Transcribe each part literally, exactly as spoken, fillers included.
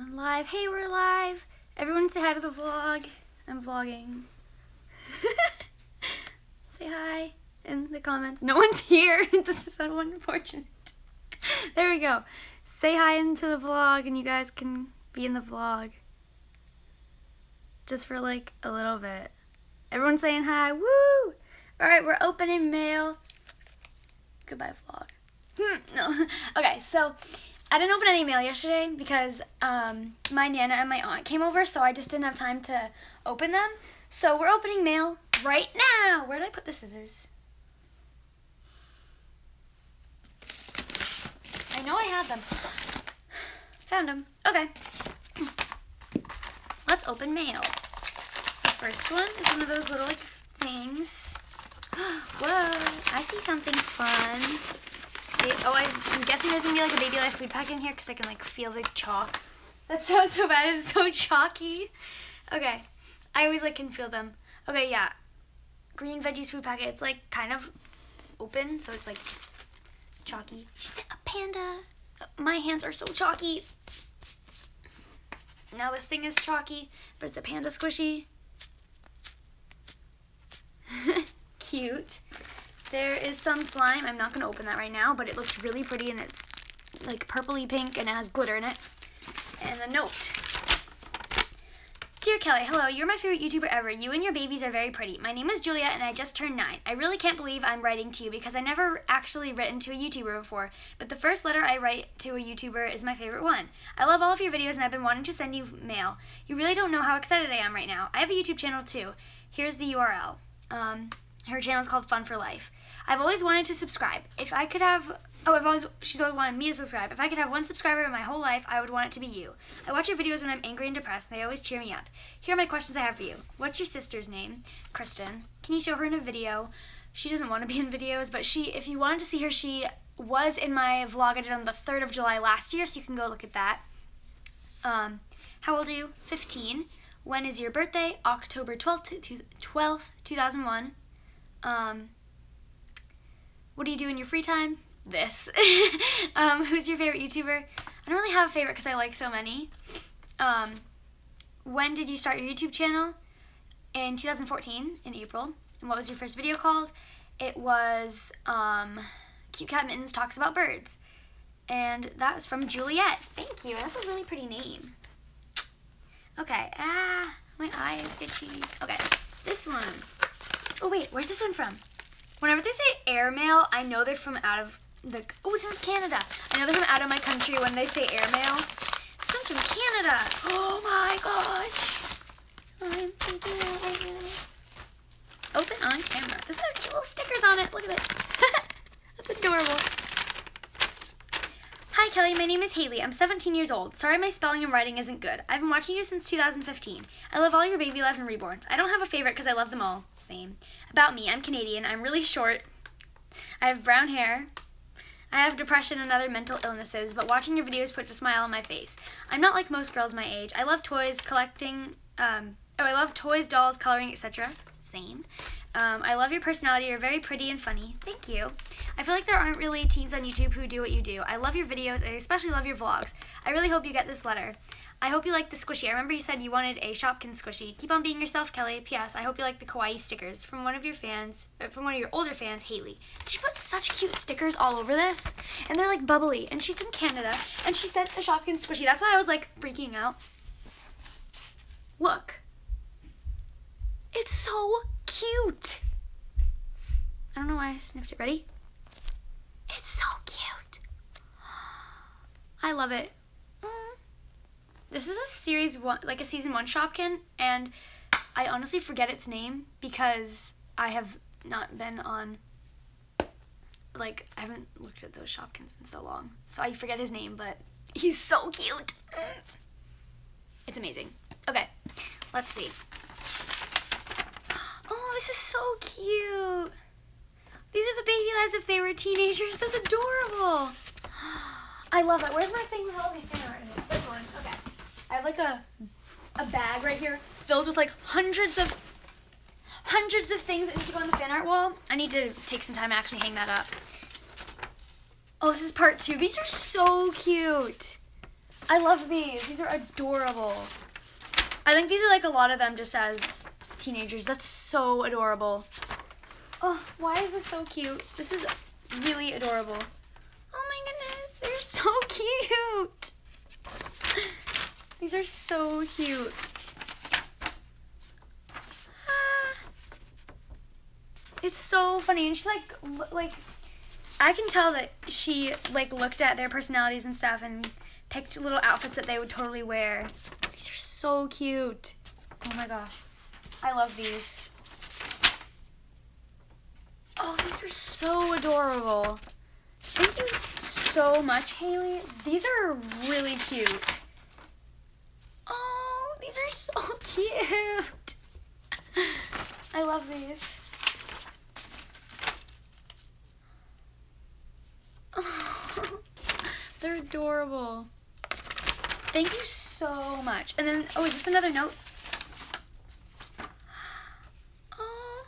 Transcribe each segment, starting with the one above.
Going live. Hey, we're live. Everyone say hi to the vlog. I'm vlogging. Say hi in the comments. No one's here. This is so unfortunate. There we go. Say hi into the vlog and you guys can be in the vlog. Just for like a little bit. Everyone saying hi. Woo! Alright, we're opening mail. Goodbye vlog. Hmm, no. Okay, so I didn't open any mail yesterday because um, my Nana and my aunt came over, so I just didn't have time to open them. So we're opening mail right now. Where did I put the scissors? I know I had them. Found them. Okay. Let's open mail. The first one is one of those little like things. Whoa, I see something fun. Oh, I'm guessing there's going to be like a Baby Alive food pack in here because I can like feel the chalk. That sounds so bad. It's so chalky. Okay. I always like can feel them. Okay, yeah. Green veggies food packet. It's like kind of open, so it's like chalky. She said a panda. My hands are so chalky. Now this thing is chalky, but it's a panda squishy. Cute. There is some slime. I'm not going to open that right now, but it looks really pretty, and it's like purpley pink, and it has glitter in it. And a note. Dear Kelly, hello. You're my favorite YouTuber ever. You and your babies are very pretty. My name is Julia, and I just turned nine. I really can't believe I'm writing to you because I never actually written to a YouTuber before, but the first letter I write to a YouTuber is my favorite one. I love all of your videos, and I've been wanting to send you mail. You really don't know how excited I am right now. I have a YouTube channel, too. Here's the U R L. Um, her channel is called Fun for Life. I've always wanted to subscribe. If I could have, oh, I've always, she's always wanted me to subscribe. If I could have one subscriber in my whole life, I would want it to be you. I watch your videos when I'm angry and depressed, and they always cheer me up. Here are my questions I have for you. What's your sister's name? Kristen. Can you show her in a video? She doesn't want to be in videos, but she, if you wanted to see her, she was in my vlog I did on the third of July last year, so you can go look at that. Um, how old are you? fifteen. When is your birthday? October twelfth, two thousand one. Um... What do you do in your free time? This. um, who's your favorite YouTuber? I don't really have a favorite because I like so many. Um, when did you start your YouTube channel? In two thousand fourteen, in April. And what was your first video called? It was um, Cute Cat Mittens Talks About Birds. And that was from Juliet. Thank you. That's a really pretty name. Okay. Ah, my eye is itchy. Okay. This one. Oh, wait. Where's this one from? Whenever they say airmail, I know they're from out of the, oh, it's from Canada. I know they're from out of my country when they say airmail. This one's from Canada. Oh my gosh. I'm taking it right now. Open on camera. This one has cute little stickers on it. Look at it. That's adorable. Hi Kelly, my name is Haley. I'm seventeen years old. Sorry my spelling and writing isn't good. I've been watching you since two thousand fifteen. I love all your Baby Lives and Reborns. I don't have a favorite because I love them all. Same. About me, I'm Canadian. I'm really short. I have brown hair. I have depression and other mental illnesses, but watching your videos puts a smile on my face. I'm not like most girls my age. I love toys, collecting, um, oh, I love toys, dolls, coloring, et cetera. Same. Um, I love your personality. You're very pretty and funny. Thank you. I feel like there aren't really teens on YouTube who do what you do. I love your videos. I especially love your vlogs. I really hope you get this letter. I hope you like the squishy. I remember you said you wanted a Shopkins squishy. Keep on being yourself, Kelly. P S. I hope you like the kawaii stickers from one of your fans, from one of your older fans, Haley. She put such cute stickers all over this, and they're like bubbly. And she's from Canada, and she sent the Shopkins squishy. That's why I was like freaking out. Look. It's so cute. I don't know why I sniffed it. Ready? It's so cute. I love it. Mm. This is a series one, like a season one Shopkin, and I honestly forget its name because I have not been on, like, I haven't looked at those Shopkins in so long. So I forget his name, but he's so cute. Mm. It's amazing. Okay, let's see. Oh, this is so cute. These are the Baby Lives if they were teenagers. That's adorable. I love it. Where's my thing? The hell my thing right now? This one. Okay. I have like a a bag right here filled with like hundreds of hundreds of things that need to go on the fan art wall. I need to take some time to actually hang that up. Oh, this is part two. These are so cute. I love these. These are adorable. I think these are like a lot of them just as teenagers. That's so adorable. Oh, why is this so cute? This is really adorable. Oh my goodness, they're so cute. These are so cute. Ah. It's so funny, and she like, like, I can tell that she like looked at their personalities and stuff and picked little outfits that they would totally wear. These are so cute. Oh my gosh, I love these. Oh, these are so adorable. Thank you so much, Haley. These are really cute. Oh, these are so cute. I love these. Oh, they're adorable. Thank you so much. And then, oh, is this another note? Oh,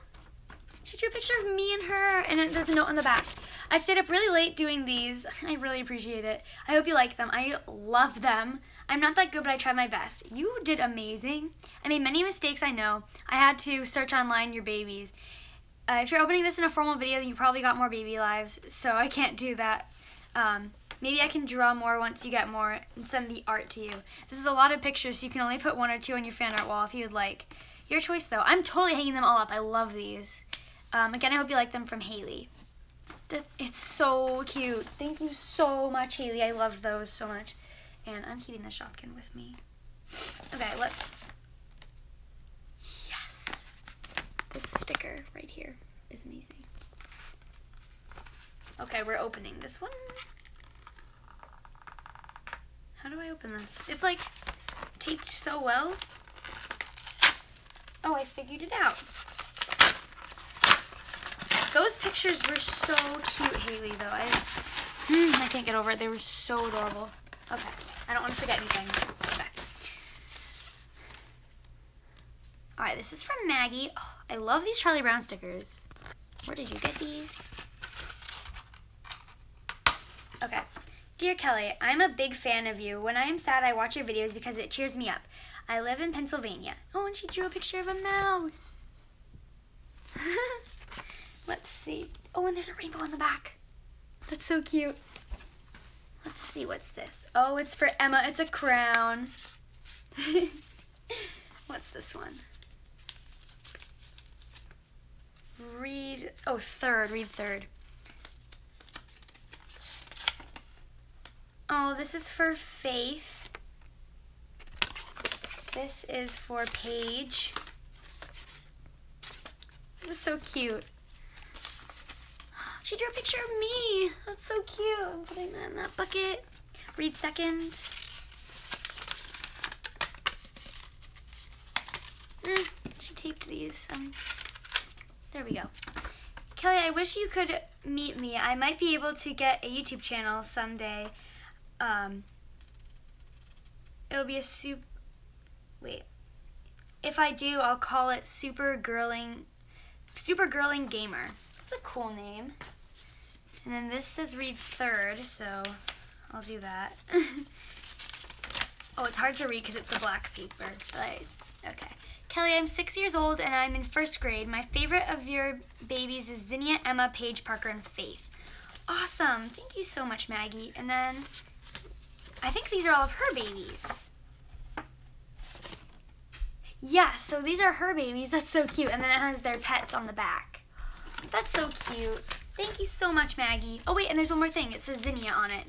she drew a picture of me and her, and it, there's a note on the back. I stayed up really late doing these. I really appreciate it. I hope you like them. I love them. I'm not that good, but I tried my best. You did amazing. I made many mistakes, I know. I had to search online your babies. Uh, if you're opening this in a formal video, you probably got more baby lives, so I can't do that. Um, maybe I can draw more once you get more and send the art to you. This is a lot of pictures, so you can only put one or two on your fan art wall if you would like. Your choice, though. I'm totally hanging them all up. I love these. Um, again, I hope you like them, from Haley. It's so cute. Thank you so much, Haley. I loved those so much. And I'm keeping the Shopkin with me. Okay, let's... Yes! This sticker right here is amazing. Okay, we're opening this one. How do I open this? It's like taped so well. Oh, I figured it out. Those pictures were so cute, Haley, though. I, mm, I can't get over it. They were so adorable. Okay, I don't want to forget anything. Okay. All right, this is from Maggie. Oh, I love these Charlie Brown stickers. Where did you get these? Okay. Dear Kelly, I'm a big fan of you. When I am sad, I watch your videos because it cheers me up. I live in Pennsylvania. Oh, and she drew a picture of a mouse. Let's see. Oh, and there's a rainbow on the back. That's so cute. Let's see, what's this? Oh, it's for Emma. It's a crown. What's this one? Read, oh, third, read third. Oh, this is for Faith. This is for Paige. This is so cute. She drew a picture of me. That's so cute. I'm putting that in that bucket. Read second. Mm, she taped these. Um, there we go. Kelly, I wish you could meet me. I might be able to get a YouTube channel someday. Um, it'll be a soup. Wait. If I do, I'll call it Super Girling, Super Girling Gamer. That's a cool name. And then this says read third, so I'll do that. Oh, it's hard to read because it's a black paper, but I, okay. Kelly, I'm six years old and I'm in first grade. My favorite of your babies is Zinnia, Emma, Paige, Parker, and Faith. Awesome, thank you so much, Maggie. And then I think these are all of her babies. Yeah, so these are her babies, that's so cute. And then it has their pets on the back. That's so cute. Thank you so much, Maggie. Oh wait, and there's one more thing. It says Zinnia on it.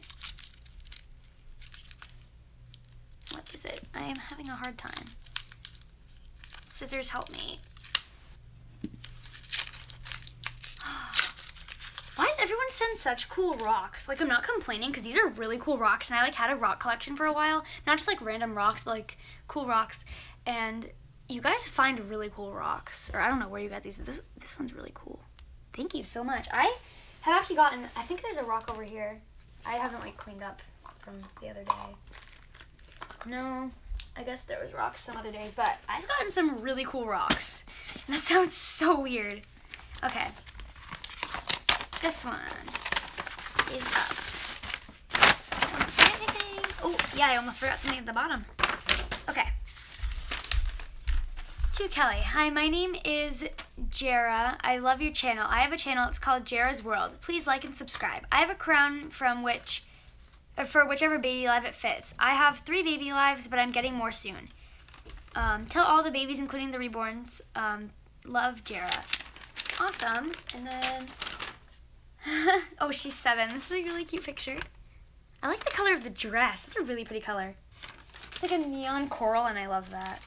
What is it? I am having a hard time. Scissors, help me. Why does everyone send such cool rocks? Like, I'm not complaining because these are really cool rocks, and I like had a rock collection for a while. Not just like random rocks, but like cool rocks. And you guys find really cool rocks. Or I don't know where you got these, but this this one's really cool. Thank you so much. I have actually gotten, I think there's a rock over here. I haven't like cleaned up from the other day. No, I guess there was rocks some other days, but I've gotten some really cool rocks. And that sounds so weird. Okay, this one is up. I don't find anything. Oh, Yeah, I almost forgot something at the bottom. Okay. To Kelly. Hi, my name is Jara. I love your channel. I have a channel. It's called Jara's World. Please like and subscribe. I have a crown from which, for whichever Baby Alive it fits. I have three Baby Alives, but I'm getting more soon. Um, tell all the babies, including the reborns, um, love Jara. Awesome. And then, oh, she's seven. This is a really cute picture. I like the color of the dress. That's a really pretty color. It's like a neon coral, and I love that.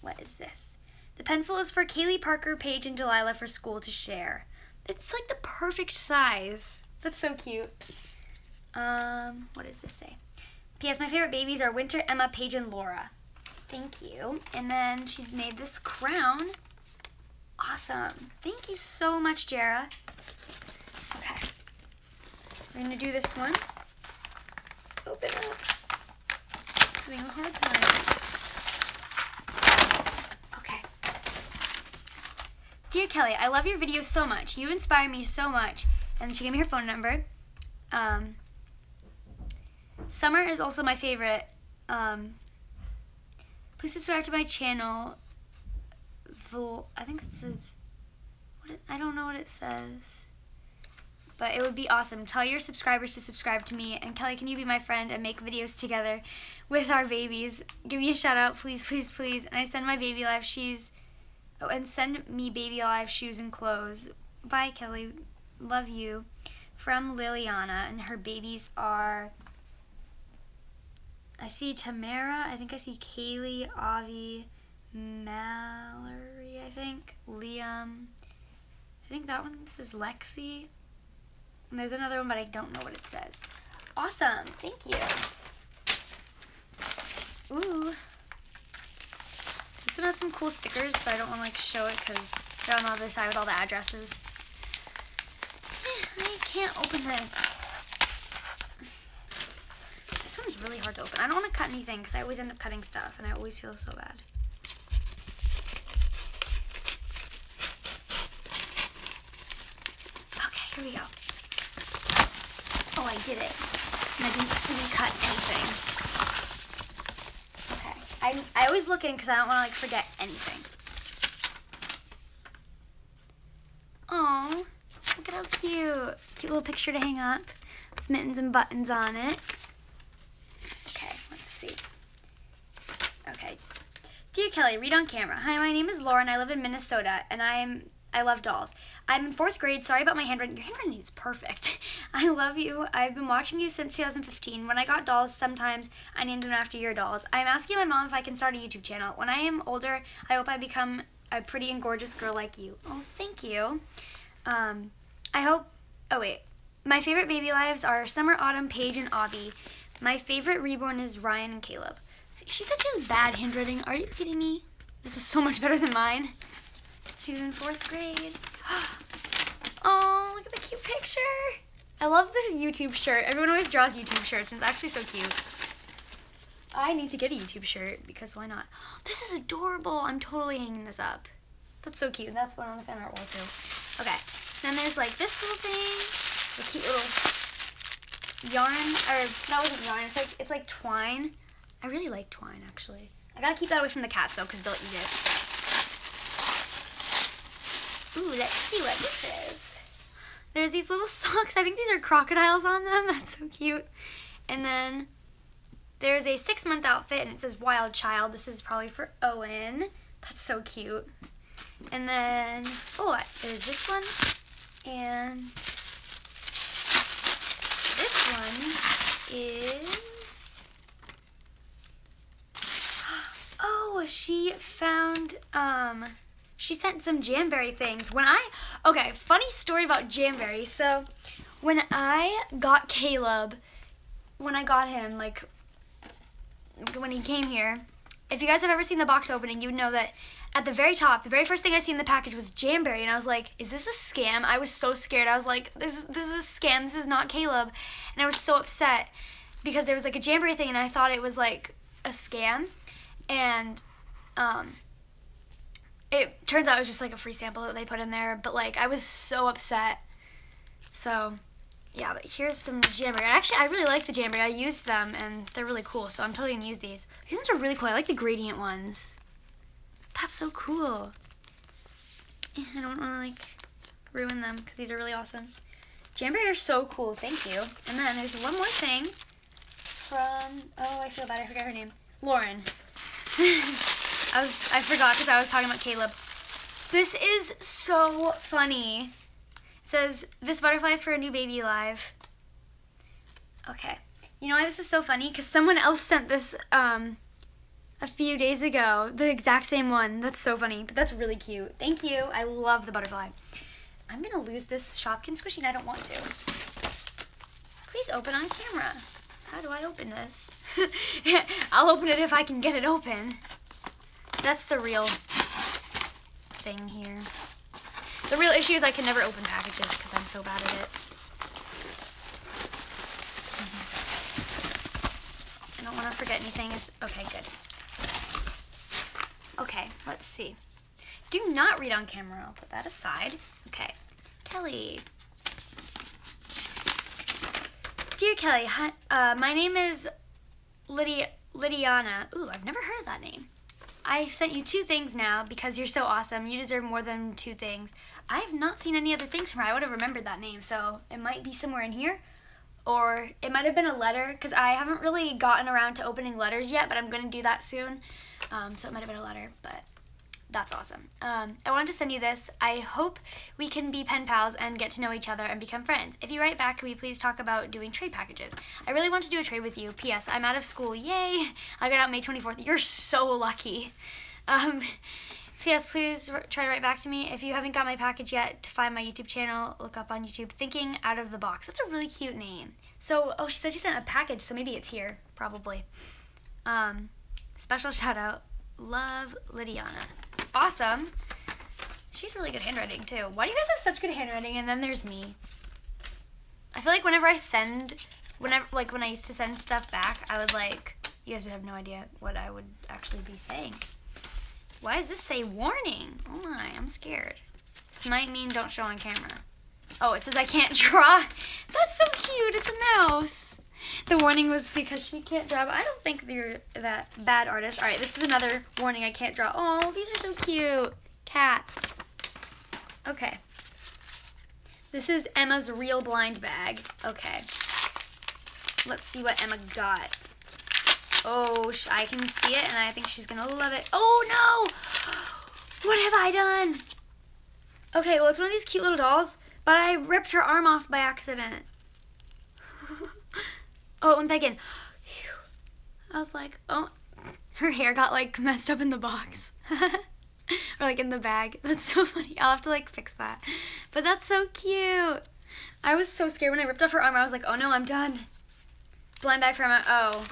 What is this? The pencil is for Kaylee, Parker, Paige, and Delilah for school to share. It's like the perfect size. That's so cute. Um, what does this say? P S My favorite babies are Winter, Emma, Paige, and Laura. Thank you. And then she made this crown. Awesome. Thank you so much, Jara. Okay. We're going to do this one. Open up. Having a hard time. Okay. Dear Kelly, I love your videos so much. You inspire me so much. And she gave me her phone number. Um, summer is also my favorite. Um, please subscribe to my channel. Vol I think it says, what it, I don't know what it says, but it would be awesome. Tell your subscribers to subscribe to me. And Kelly, can you be my friend and make videos together with our babies? Give me a shout out, please, please, please. And I send my Baby Alive shoes. Oh, and send me Baby Alive shoes and clothes. Bye, Kelly. Love you. From Liliana, and her babies are, I see Tamara, I think I see Kaylee, Avi, Mallory, I think, Liam, I think that one, this is Lexi, and there's another one, but I don't know what it says. Awesome, thank you. Ooh, this one has some cool stickers, but I don't want to like show it because they're on the other side with all the addresses. I can't open this. This one's really hard to open. I don't want to cut anything because I always end up cutting stuff and I always feel so bad. Okay, here we go. Oh, I did it. And I didn't really cut anything. Okay. I, I always look in because I don't want to like forget anything. Aww. Look at how cute. Cute little picture to hang up with mittens and buttons on it. Okay, let's see. Okay. Dear Kelly, read on camera. Hi, my name is Lauren. I live in Minnesota, and I am I love dolls. I'm in fourth grade. Sorry about my handwriting. Your handwriting is perfect. I love you. I've been watching you since two thousand fifteen. When I got dolls, sometimes I named them after your dolls. I'm asking my mom if I can start a YouTube channel. When I am older, I hope I become a pretty and gorgeous girl like you. Oh, thank you. Um... I hope, oh wait, my favorite Baby Alives are Summer, Autumn, Paige, and Avi. My favorite reborn is Ryan and Caleb. She said she has bad handwriting. Are you kidding me? This is so much better than mine. She's in fourth grade. Oh, look at the cute picture. I love the YouTube shirt. Everyone always draws YouTube shirts, and it's actually so cute. I need to get a YouTube shirt, because why not? This is adorable. I'm totally hanging this up. That's so cute. That's one on the fan art wall, too. Okay. Then there's like this little thing, a cute little yarn, or that wasn't yarn, it's like, it's like twine. I really like twine, actually. I gotta keep that away from the cats, though, because they'll eat it. Ooh, let's see what this is. There's these little socks. I think these are crocodiles on them. That's so cute. And then there's a six-month outfit, and it says Wild Child. This is probably for Owen. That's so cute. And then, oh, there's this one. And this one is, oh, she found, um, she sent some Jamberry things. When I, okay, funny story about Jamberry. So when I got Caleb, when I got him, like when he came here, if you guys have ever seen the box opening, you would know that at the very top, the very first thing I see in the package was Jamberry, and I was like, is this a scam? I was so scared. I was like, this is, this is a scam. This is not Caleb. And I was so upset because there was like a Jamberry thing, and I thought it was like a scam. And um, it turns out it was just like a free sample that they put in there, but like I was so upset. So Yeah, but here's some Jamberry. Actually, I really like the Jamberry. I used them, and they're really cool, so I'm totally going to use these. These ones are really cool. I like the gradient ones. That's so cool. I don't want to, like, ruin them because these are really awesome. Jamberry are so cool. Thank you. And then there's one more thing from, oh, I feel bad. I forgot her name. Lauren. I was, I forgot because I was talking about Caleb. This is so funny. It says, this butterfly is for a new Baby Alive. Okay. You know why this is so funny? Because someone else sent this um, a few days ago, the exact same one. That's so funny, but that's really cute. Thank you. I love the butterfly. I'm going to lose this Shopkins squishy, and I don't want to. Please open on camera. How do I open this? I'll open it if I can get it open. That's the real thing here. The real issue is I can never open packages because I'm so bad at it. Mm-hmm. I don't want to forget anything. It's, okay, good. Okay, let's see. Do not read on camera. I'll put that aside. Okay. Kelly. Dear Kelly, hi, uh, my name is Lydia, Lydiana. Ooh, I've never heard of that name. I sent you two things now because you're so awesome. You deserve more than two things. I have not seen any other things from her. I would have remembered that name, so it might be somewhere in here. Or it might have been a letter, because I haven't really gotten around to opening letters yet, but I'm going to do that soon. Um, so it might have been a letter, but that's awesome. Um, I wanted to send you this. I hope we can be pen pals and get to know each other and become friends. If you write back, can we please talk about doing trade packages? I really want to do a trade with you. P S. I'm out of school. Yay! I got out May twenty-fourth. You're so lucky. Um, P S. Please try to write back to me. If you haven't got my package yet, to find my YouTube channel, look up on YouTube, Thinking Out of the Box. That's a really cute name. So, oh, she said she sent a package, so maybe it's here, probably. Um, special shout out. Love, Lydiana. Awesome. She's really good handwriting, too. Why do you guys have such good handwriting? And then there's me. I feel like whenever I send, whenever like when I used to send stuff back, I would like, you guys would have no idea what I would actually be saying. Why does this say warning? Oh my, I'm scared. This might mean don't show on camera. Oh, it says I can't draw. That's so cute. It's a mouse. The warning was because she can't draw, but I don't think you're that bad artist. All right, this is another warning I can't draw. Oh, these are so cute. Cats. Okay. This is Emma's real blind bag. Okay. Let's see what Emma got. Oh, I can see it, and I think she's going to love it. Oh, no. What have I done? Okay, well, it's one of these cute little dolls, but I ripped her arm off by accident. Oh, and Megan. I was like, oh, her hair got like messed up in the box. Or like in the bag. That's so funny. I'll have to like fix that. But that's so cute. I was so scared when I ripped off her arm. I was like, oh no, I'm done. Blind bag for Emma. Oh,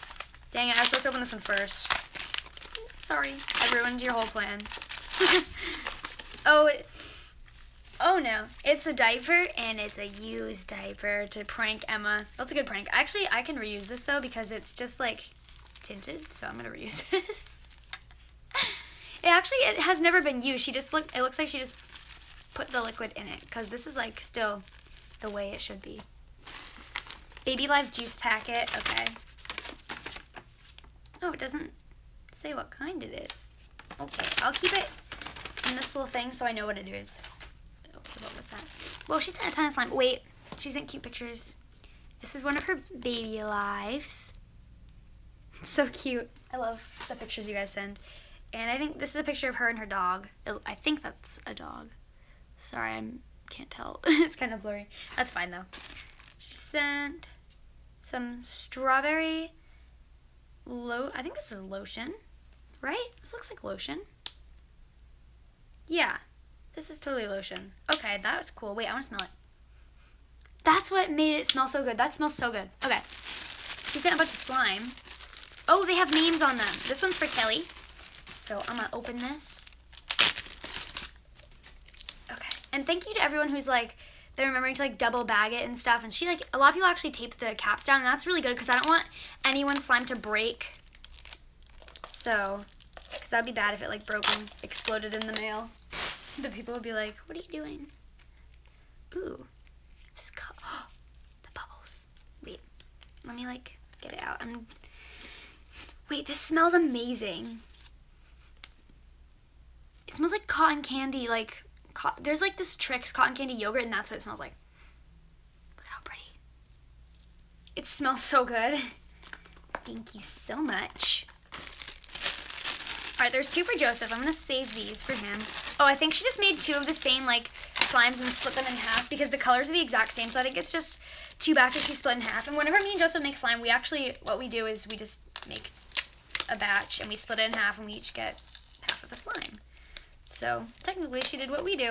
dang it. I was supposed to open this one first. Sorry. I ruined your whole plan. Oh, it, oh no, it's a diaper, and it's a used diaper to prank Emma. That's a good prank. Actually, I can reuse this though because it's just like tinted, so I'm gonna reuse this. It actually, it has never been used. She just look, it looks like she just put the liquid in it because this is like still the way it should be. Baby Alive juice packet, okay. Oh, it doesn't say what kind it is. Okay, I'll keep it in this little thing so I know what it is. What was that? Well, she sent a ton of slime. Wait, she sent cute pictures. This is one of her Baby Alives. So cute. I love the pictures you guys send. And I think this is a picture of her and her dog. I think that's a dog. Sorry, I can't tell. It's kind of blurry. That's fine, though. She sent some strawberry lo- I think this is lotion, right? This looks like lotion. Yeah. This is totally lotion. Okay, that was cool. Wait, I want to smell it. That's what made it smell so good. That smells so good. Okay. She sent a bunch of slime. Oh, they have names on them. This one's for Kelly. So I'm going to open this. Okay. And thank you to everyone who's like, they're remembering to like double bag it and stuff. And she like, a lot of people actually tape the caps down. And that's really good because I don't want anyone's slime to break. So, because that would be bad if it like broke and exploded in the mail. The people would be like, what are you doing? Ooh, this color, oh, the Let me like get it out. I'm... Wait, this smells amazing. It smells like cotton candy. Like co there's like this Trix cotton candy yogurt, and that's what it smells like. Look at how pretty. It smells so good. Thank you so much. All right, there's two for Joseph. I'm gonna save these for him. Oh, I think she just made two of the same like slimes and split them in half because the colors are the exact same. So I think it's just two batches she split in half. And whenever me and Joseph make slime, we actually, what we do is we just make a batch and we split it in half and we each get half of the slime. So technically she did what we do.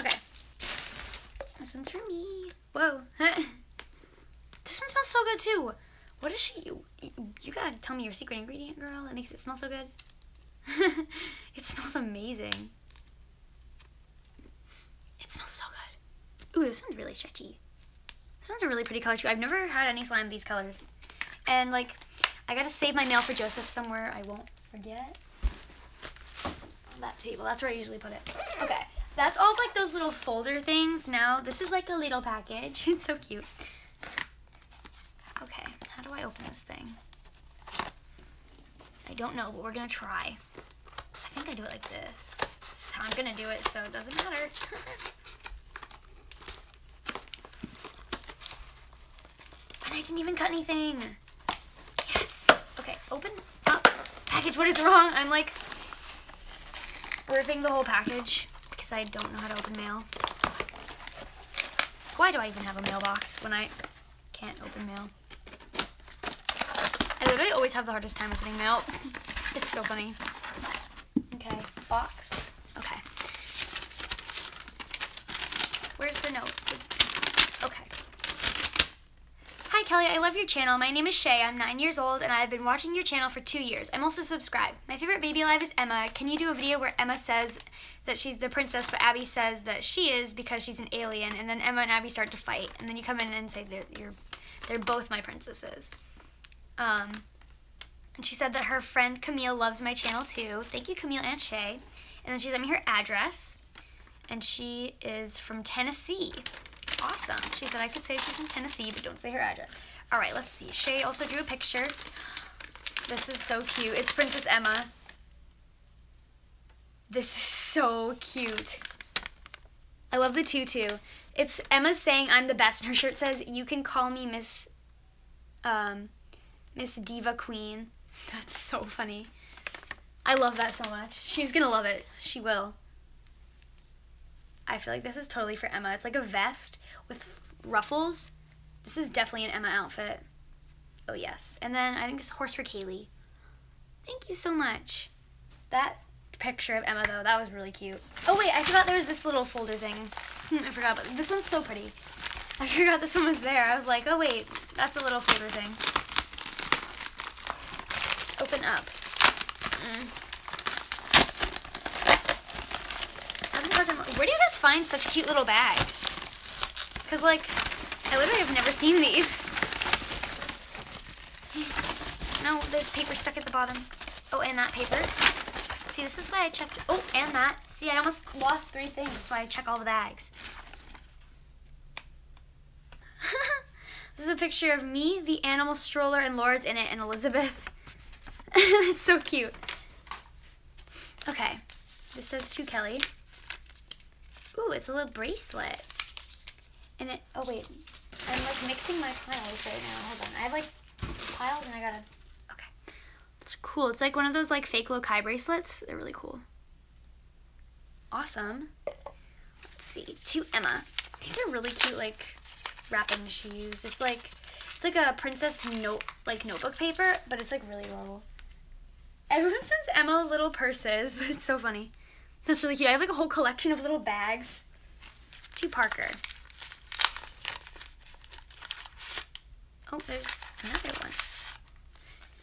Okay. This one's for me. Whoa. This one smells so good too. What is she? You, you gotta tell me your secret ingredient, girl. That makes it smell so good. It smells amazing. It smells so good. Ooh, this one's really stretchy. This one's a really pretty color too. I've never had any slime of these colors. And like, I gotta save my nail for Joseph somewhere. I won't forget. On that table. That's where I usually put it. Okay. That's all of like those little folder things. Now, this is like a little package. It's so cute. Okay. How do I open this thing? I don't know, but we're gonna try. I think I do it like this. This is how I'm gonna do it, so it doesn't matter. And I didn't even cut anything. Yes. Okay, open up. Package, what is wrong? I'm like ripping the whole package because I don't know how to open mail. Why do I even have a mailbox when I can't open mail? I literally always have the hardest time opening mail. It's so funny. Okay, box. Okay. Where's the note? Okay. Hi Kelly, I love your channel. My name is Shay. I'm nine years old and I've been watching your channel for two years. I'm also subscribed. My favorite Baby Alive is Emma. Can you do a video where Emma says that she's the princess but Abby says that she is because she's an alien, and then Emma and Abby start to fight and then you come in and say that you're, they're both my princesses. Um, and she said that her friend Camille loves my channel too. Thank you, Camille and Shay. And then she sent me her address, and she is from Tennessee. Awesome. She said I could say she's from Tennessee, but don't say her address. All right, let's see. Shay also drew a picture. This is so cute. It's Princess Emma. This is so cute. I love the tutu. It's Emma saying I'm the best, and her shirt says, "You can call me Miss, um, Miss Diva Queen." That's so funny. I love that so much. She's gonna love it. She will. I feel like this is totally for Emma. It's like a vest with ruffles. This is definitely an Emma outfit. Oh yes. And then I think this is a horse for Kaylee. Thank you so much. That picture of Emma though, that was really cute. Oh wait, I forgot there was this little folder thing. Hmm, I forgot about this one's so pretty. I forgot this one was there. I was like, oh wait, that's a little folder thing. Open up. Mm. Where do you guys find such cute little bags? Because, like, I literally have never seen these. No, there's paper stuck at the bottom. Oh, and that paper. See, this is why I checked. Oh, and that. See, I almost lost three things. That's why I check all the bags. This is a picture of me, the animal stroller, and Laura's in it, and Elizabeth. It's so cute. Okay, this says to Kelly. Ooh, it's a little bracelet. And it, oh wait, I'm like mixing my piles right now. Hold on, I have like piles and I gotta, okay. It's cool, it's like one of those like fake loci bracelets. They're really cool. Awesome. Let's see, to Emma. These are really cute like wrapping she used. It's like, it's like a princess note, like notebook paper, but it's like really adorable. Everyone sends Emma little purses, but it's so funny. That's really cute. I have like a whole collection of little bags. To Parker. Oh, there's another one.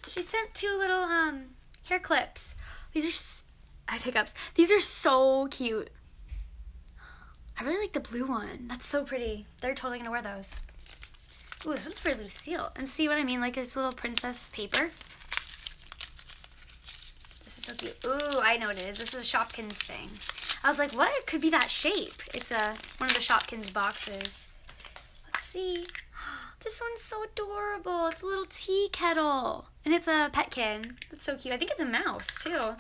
She sent two little um hair clips. These are, s I have hiccups. These are so cute. I really like the blue one. That's so pretty. They're totally gonna wear those. Ooh, this one's for Lucille. And see what I mean? Like this little princess paper. This is so cute. Ooh, I know what it is. This is a Shopkins thing. I was like, what? It could be that shape. It's a, one of the Shopkins boxes. Let's see. This one's so adorable. It's a little tea kettle. And it's a petkin. That's so cute. I think it's a mouse, too.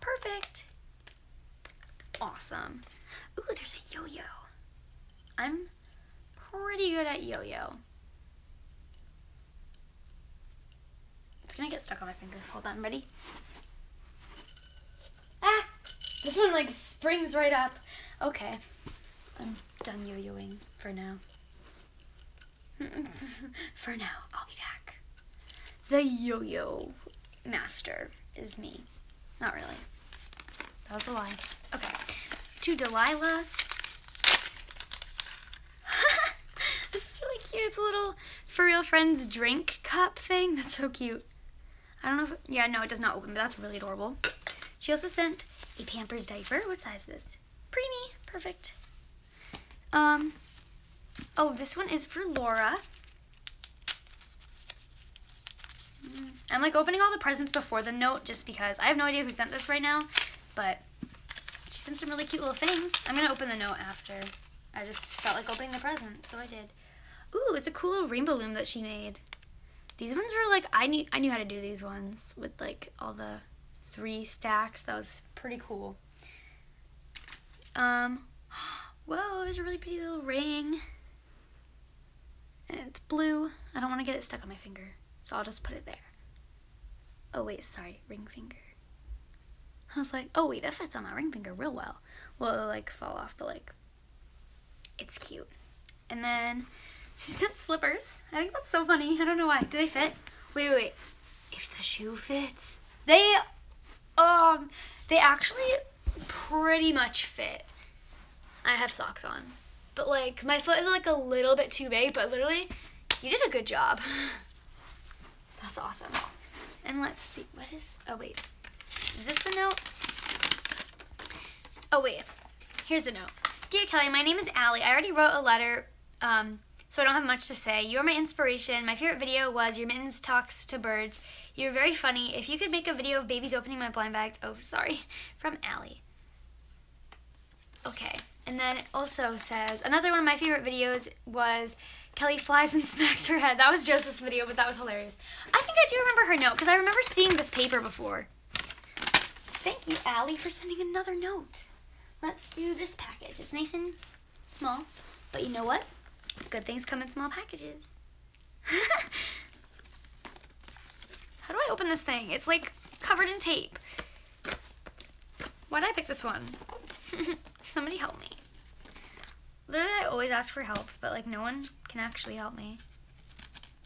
Perfect. Awesome. Ooh, there's a yo-yo. I'm pretty good at yo-yo. It's gonna get stuck on my finger. Hold on, ready? Ah! This one, like, springs right up. Okay. I'm done yo-yoing for now. For now, I'll be back. The yo-yo master is me. Not really. That was a lie. Okay. To Delilah. This is really cute. It's a little For Real Friends drink cup thing. That's so cute. I don't know if... Yeah, no, it does not open, but that's really adorable. She also sent a Pampers diaper. What size is this? Preemie. Perfect. Um... Oh, this one is for Laura. I'm like opening all the presents before the note just because I have no idea who sent this right now, but she sent some really cute little things. I'm going to open the note after. I just felt like opening the present, so I did. Ooh, it's a cool little rainbow loom that she made. These ones were like, I knew, I knew how to do these ones with like all the three stacks. That was pretty cool. Um, whoa, there's a really pretty little ring. It's blue. I don't want to get it stuck on my finger, so I'll just put it there. Oh wait, sorry, ring finger. I was like, oh wait, that fits on my ring finger real well. Well, it'll like fall off, but like, it's cute. And then she sent slippers. I think that's so funny. I don't know why. Do they fit? Wait, wait, wait. If the shoe fits, they, um, they actually pretty much fit. I have socks on. But like my foot is like a little bit too big, but literally you did a good job. That's awesome. And let's see, what is, oh wait, is this the note? Oh wait, here's the note. Dear Kelly, my name is Allie. I already wrote a letter, um, so I don't have much to say. You are my inspiration. My favorite video was your mittens talks to birds. You were very funny. If you could make a video of babies opening my blind bags, oh sorry, from Allie. Okay. And then it also says, another one of my favorite videos was Kelly flies and smacks her head. That was Joseph's video, but that was hilarious. I think I do remember her note, because I remember seeing this paper before. Thank you, Allie, for sending another note. Let's do this package. It's nice and small, but you know what? Good things come in small packages. How do I open this thing? It's like covered in tape. Why'd I pick this one? Somebody help me. Literally, I always ask for help, but like no one can actually help me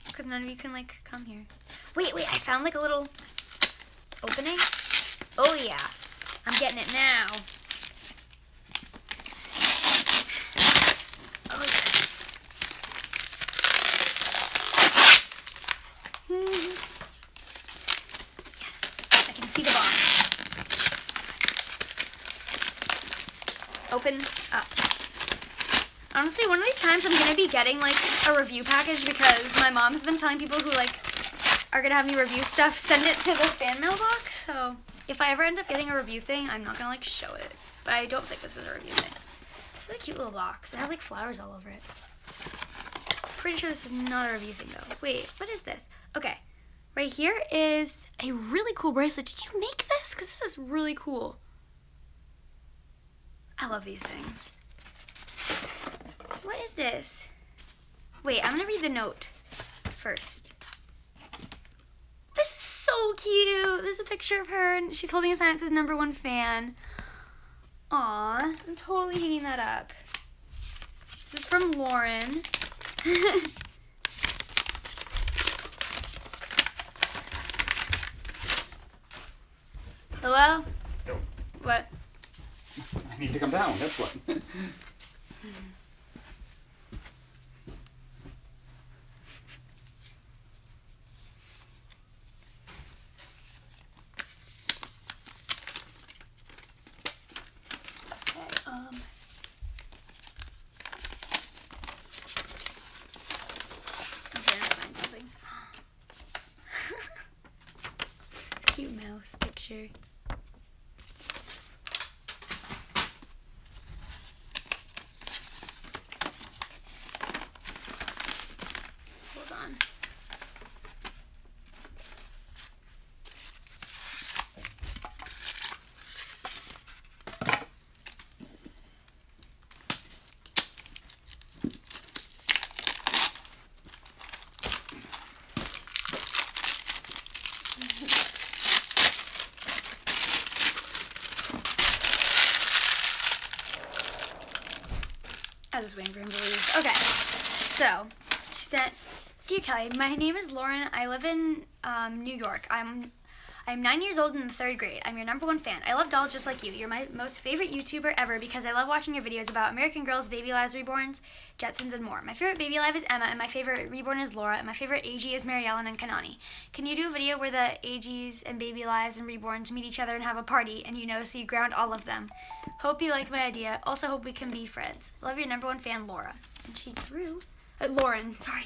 because none of you can like come here. Wait, wait, I found like a little opening. Oh yeah, I'm getting it now. Oh yes. Yes, I can see the box. Open up. Honestly, one of these times I'm going to be getting like a review package because my mom's been telling people who like are going to have me review stuff, send it to the fan mail box. So if I ever end up getting a review thing, I'm not going to like show it. But I don't think this is a review thing. This is a cute little box. It has like flowers all over it. Pretty sure this is not a review thing though. Wait, what is this? Okay. Right here is a really cool bracelet. Did you make this? Because this is really cool. I love these things. What is this? Wait, I'm gonna read the note first. This is so cute. There's a picture of her and she's holding a sign that says number one fan. Aw, I'm totally hanging that up. This is from Lauren. Hello? No. What? I need to come down, that's what. Okay, um. Okay, I'm finding something. It's a cute mouse picture. I was just waiting for him to leave. Okay, so she said, "Dear Kelly, my name is Lauren. I live in um, New York. I'm I'm nine years old and in the third grade. I'm your number one fan. I love dolls just like you. You're my most favorite YouTuber ever because I love watching your videos about American Girls, Baby Lives, Reborns, Jetsons, and more. My favorite Baby Alive is Emma, and my favorite Reborn is Laura, and my favorite A G is Mary Ellen and Kanani. Can you do a video where the A Gs and Baby Lives and Reborns meet each other and have a party, and you know, so you ground all of them? Hope you like my idea. Also hope we can be friends. Love your number one fan, Laura." And she drew, uh, Lauren, sorry.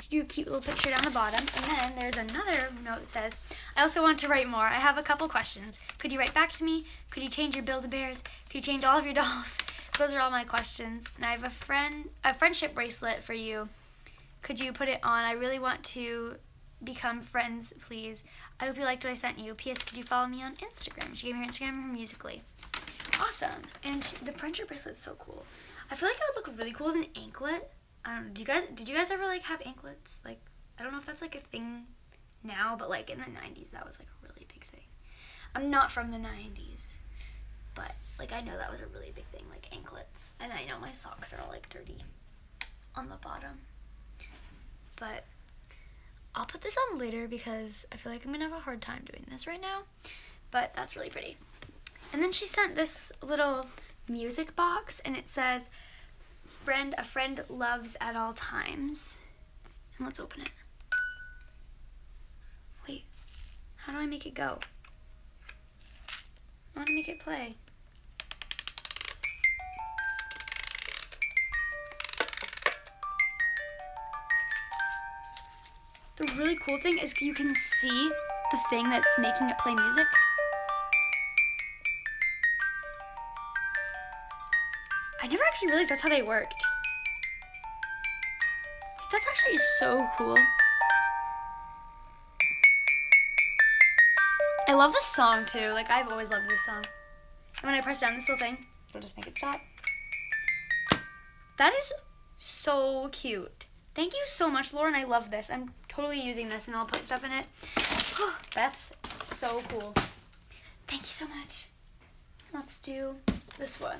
She drew a cute little picture down the bottom. And then there's another note that says, "I also want to write more. I have a couple questions. Could you write back to me? Could you change your Build-A-Bears? Could you change all of your dolls? Those are all my questions. And I have a friend, a friendship bracelet for you. Could you put it on? I really want to become friends, please. I hope you liked what I sent you. P S. Could you follow me on Instagram?" She gave me her Instagram and her Musical.ly. Awesome. And she, the friendship bracelet's so cool. I feel like it would look really cool as an anklet. I don't know, do you guys, did you guys ever, like, have anklets? Like, I don't know if that's, like, a thing now, but, like, in the nineties, that was, like, a really big thing. I'm not from the nineties, but, like, I know that was a really big thing, like, anklets. And I know my socks are all, like, dirty on the bottom. But I'll put this on later because I feel like I'm going to have a hard time doing this right now. But that's really pretty. And then she sent this little music box, and it says, "Friend, a friend loves at all times." And let's open it. Wait, how do I make it go? I want to make it play. The really cool thing is you can see the thing that's making it play music. I never actually realized that's how they worked. That's actually so cool. I love this song too. Like, I've always loved this song. And when I press down this little thing, it'll just make it stop. That is so cute. Thank you so much, Lauren. I love this. I'm totally using this and I'll put stuff in it. Oh, that's so cool. Thank you so much. Let's do this one.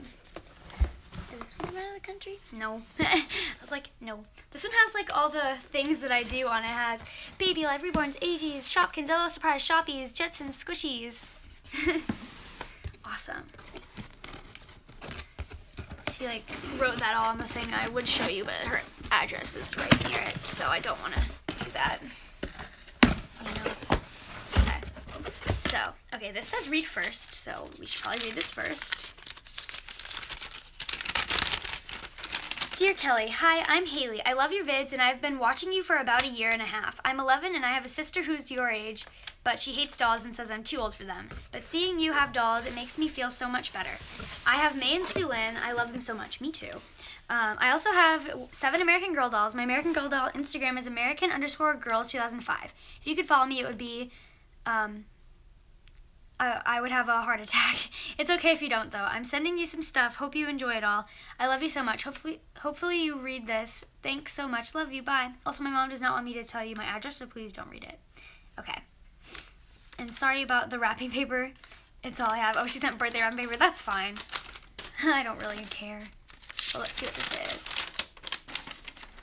Is this one from out of the country? No. I was like, no. This one has, like, all the things that I do on it. It has Baby Alive, Reborns, A Gs, Shopkins, L O L Surprise, Shoppies, Jetsons, Squishies. Awesome. She, like, wrote that all on this thing. I would show you, but her address is right near it, so I don't want to do that. You know? Okay. So, okay, this says read first, so we should probably read this first. "Dear Kelly, hi, I'm Haley. I love your vids, and I've been watching you for about a year and a half. I'm eleven, and I have a sister who's your age, but she hates dolls and says I'm too old for them. But seeing you have dolls, it makes me feel so much better. I have May and Sue Lynn. I love them so much." Me too. Um, "I also have seven American Girl dolls. My American Girl doll Instagram is American underscore Girls two thousand five. If you could follow me, it would be... Um, I would have a heart attack. It's okay if you don't, though. I'm sending you some stuff. Hope you enjoy it all. I love you so much. Hopefully hopefully you read this. Thanks so much. Love you. Bye. Also, my mom does not want me to tell you my address, so please don't read it." Okay. And sorry about the wrapping paper. It's all I have. Oh, she sent birthday wrapping paper. That's fine. I don't really care. Well, let's see what this is.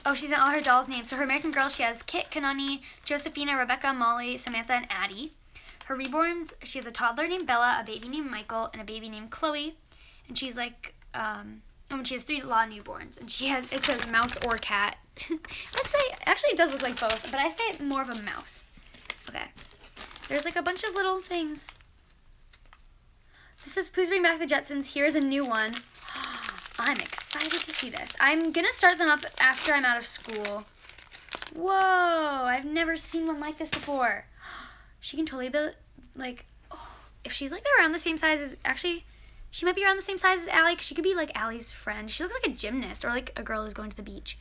Oh, she sent all her dolls' names. So her American Girl, she has Kit, Kanani, Josephina, Rebecca, Molly, Samantha, and Addie. Her Reborns, she has a toddler named Bella, a baby named Michael, and a baby named Chloe. And she's like, um, and she has three Law newborns. And she has, it says mouse or cat. I'd say, actually it does look like both, but I say it more of a mouse. Okay. There's like a bunch of little things. This says, "Please bring back the Jetsons. Here's a new one." I'm excited to see this. I'm going to start them up after I'm out of school. Whoa, I've never seen one like this before. She can totally build, like, oh, if she's, like, around the same size as, actually, she might be around the same size as Allie, because she could be, like, Allie's friend. She looks like a gymnast or, like, a girl who's going to the beach.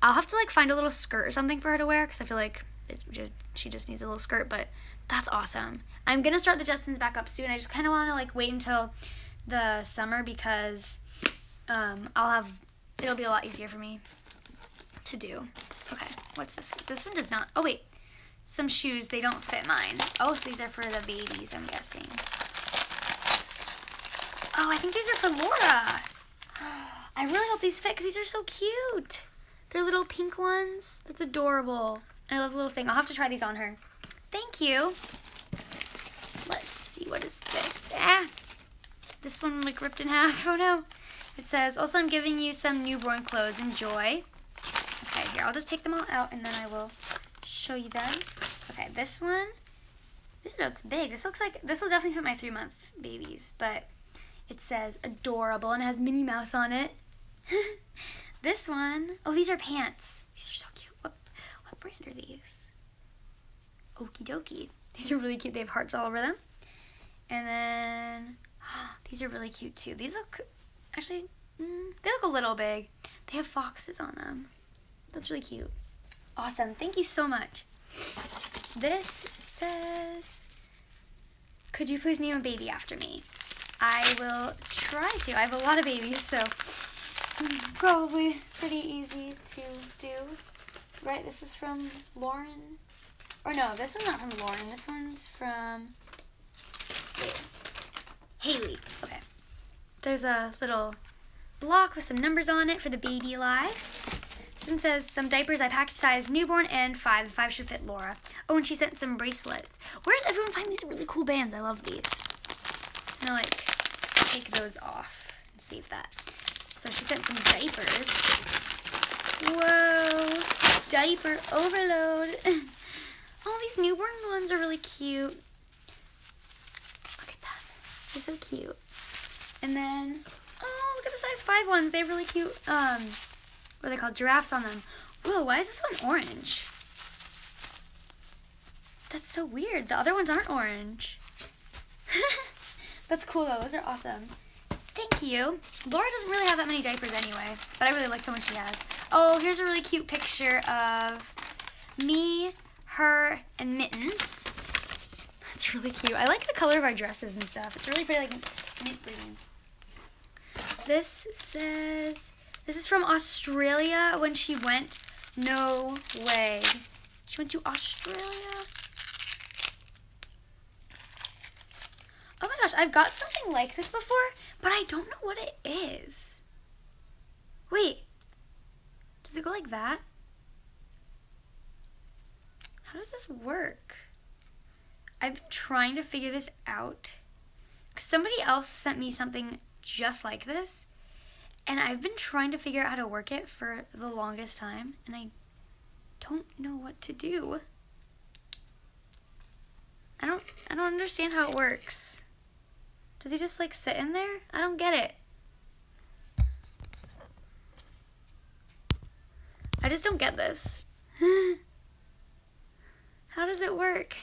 I'll have to, like, find a little skirt or something for her to wear, because I feel like it just, she just needs a little skirt, but that's awesome. I'm going to start the Jetsons back up soon. I just kind of want to, like, wait until the summer, because um, I'll have, it'll be a lot easier for me to do. Okay, what's this? This one does not, oh, wait. some shoes. They don't fit mine. Oh, so these are for the babies, I'm guessing. Oh, I think these are for Laura. I really hope these fit because these are so cute. They're little pink ones. That's adorable. And I love the little thing. I'll have to try these on her. Thank you. Let's see, what is this? Ah, this one like ripped in half. Oh no. It says, also I'm giving you some newborn clothes. Enjoy. Okay, here, I'll just take them all out and then I will show you them. Okay, this one. This note's big. This looks like, this will definitely fit my three-month babies, but it says adorable and it has Minnie Mouse on it. This one. Oh, these are pants. These are so cute. What, what brand are these? Okie dokie. These are really cute. They have hearts all over them. And then, oh, these are really cute too. These look, actually, mm, they look a little big. They have foxes on them. That's really cute. Awesome. Thank you so much. This says, could you please name a baby after me? I will try to. I have a lot of babies, so probably pretty easy to do. Right, this is from Lauren. Or no, this one's not from Lauren. This one's from wait, Haley. Okay. There's a little block with some numbers on it for the Baby Lives. This one says, some diapers I packed size newborn and five. The five should fit Laura. Oh, and she sent some bracelets. Where does everyone find these really cool bands? I love these. I'm gonna like take those off and save that. So she sent some diapers. Whoa, diaper overload. All these newborn ones are really cute. Look at that, they're so cute. And then, oh, look at the size five ones. They have really cute, um, what are they called, giraffes on them. Whoa, why is this one orange? That's so weird, the other ones aren't orange. That's cool though, those are awesome. Thank you. Laura doesn't really have that many diapers anyway, but I really like the one she has. Oh, here's a really cute picture of me, her, and Mittens. That's really cute. I like the color of our dresses and stuff. It's really pretty, like mint green. This says, this is from Australia when she went, no way. She went to Australia. Oh my gosh, I've got something like this before, but I don't know what it is. Wait, does it go like that? How does this work? I've been trying to figure this out because somebody else sent me something just like this, and I've been trying to figure out how to work it for the longest time, and I don't know what to do. I don't, I don't understand how it works. Does he just like sit in there? I don't get it. I just don't get this. How does it work?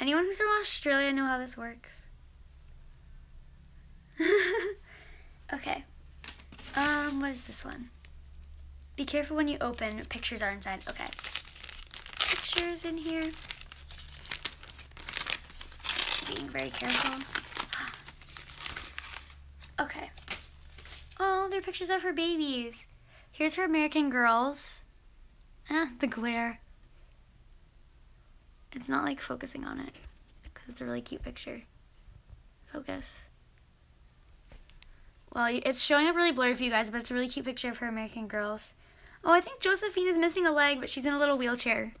Anyone who's from Australia know how this works? Okay. Um, what is this one? Be careful when you open, pictures are inside. Okay. Pictures in here. Being very careful. Okay. Oh, they're pictures of her babies. Here's her American Girls. Ah, the glare. It's not like focusing on it because it's a really cute picture. Focus. Well, it's showing up really blurry for you guys, but it's a really cute picture of her American Girls. Oh, I think Josephine is missing a leg, but she's in a little wheelchair.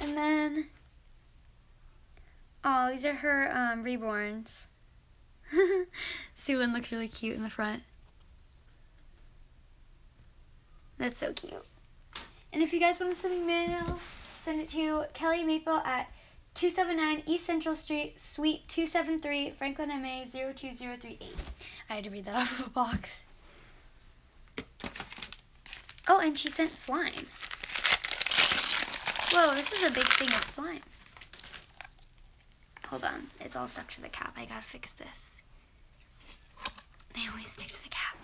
And then, oh, these are her um, reborns. Sue-Lynn looks really cute in the front. That's so cute. And if you guys want to send me mail, send it to Kelly Maple at two seven nine East Central Street, Suite two seven three, Franklin, M A zero two zero three eight. I had to read that off of a box. Oh, and she sent slime. Whoa, this is a big thing of slime. Hold on, it's all stuck to the cap. I gotta fix this. They always stick to the cap.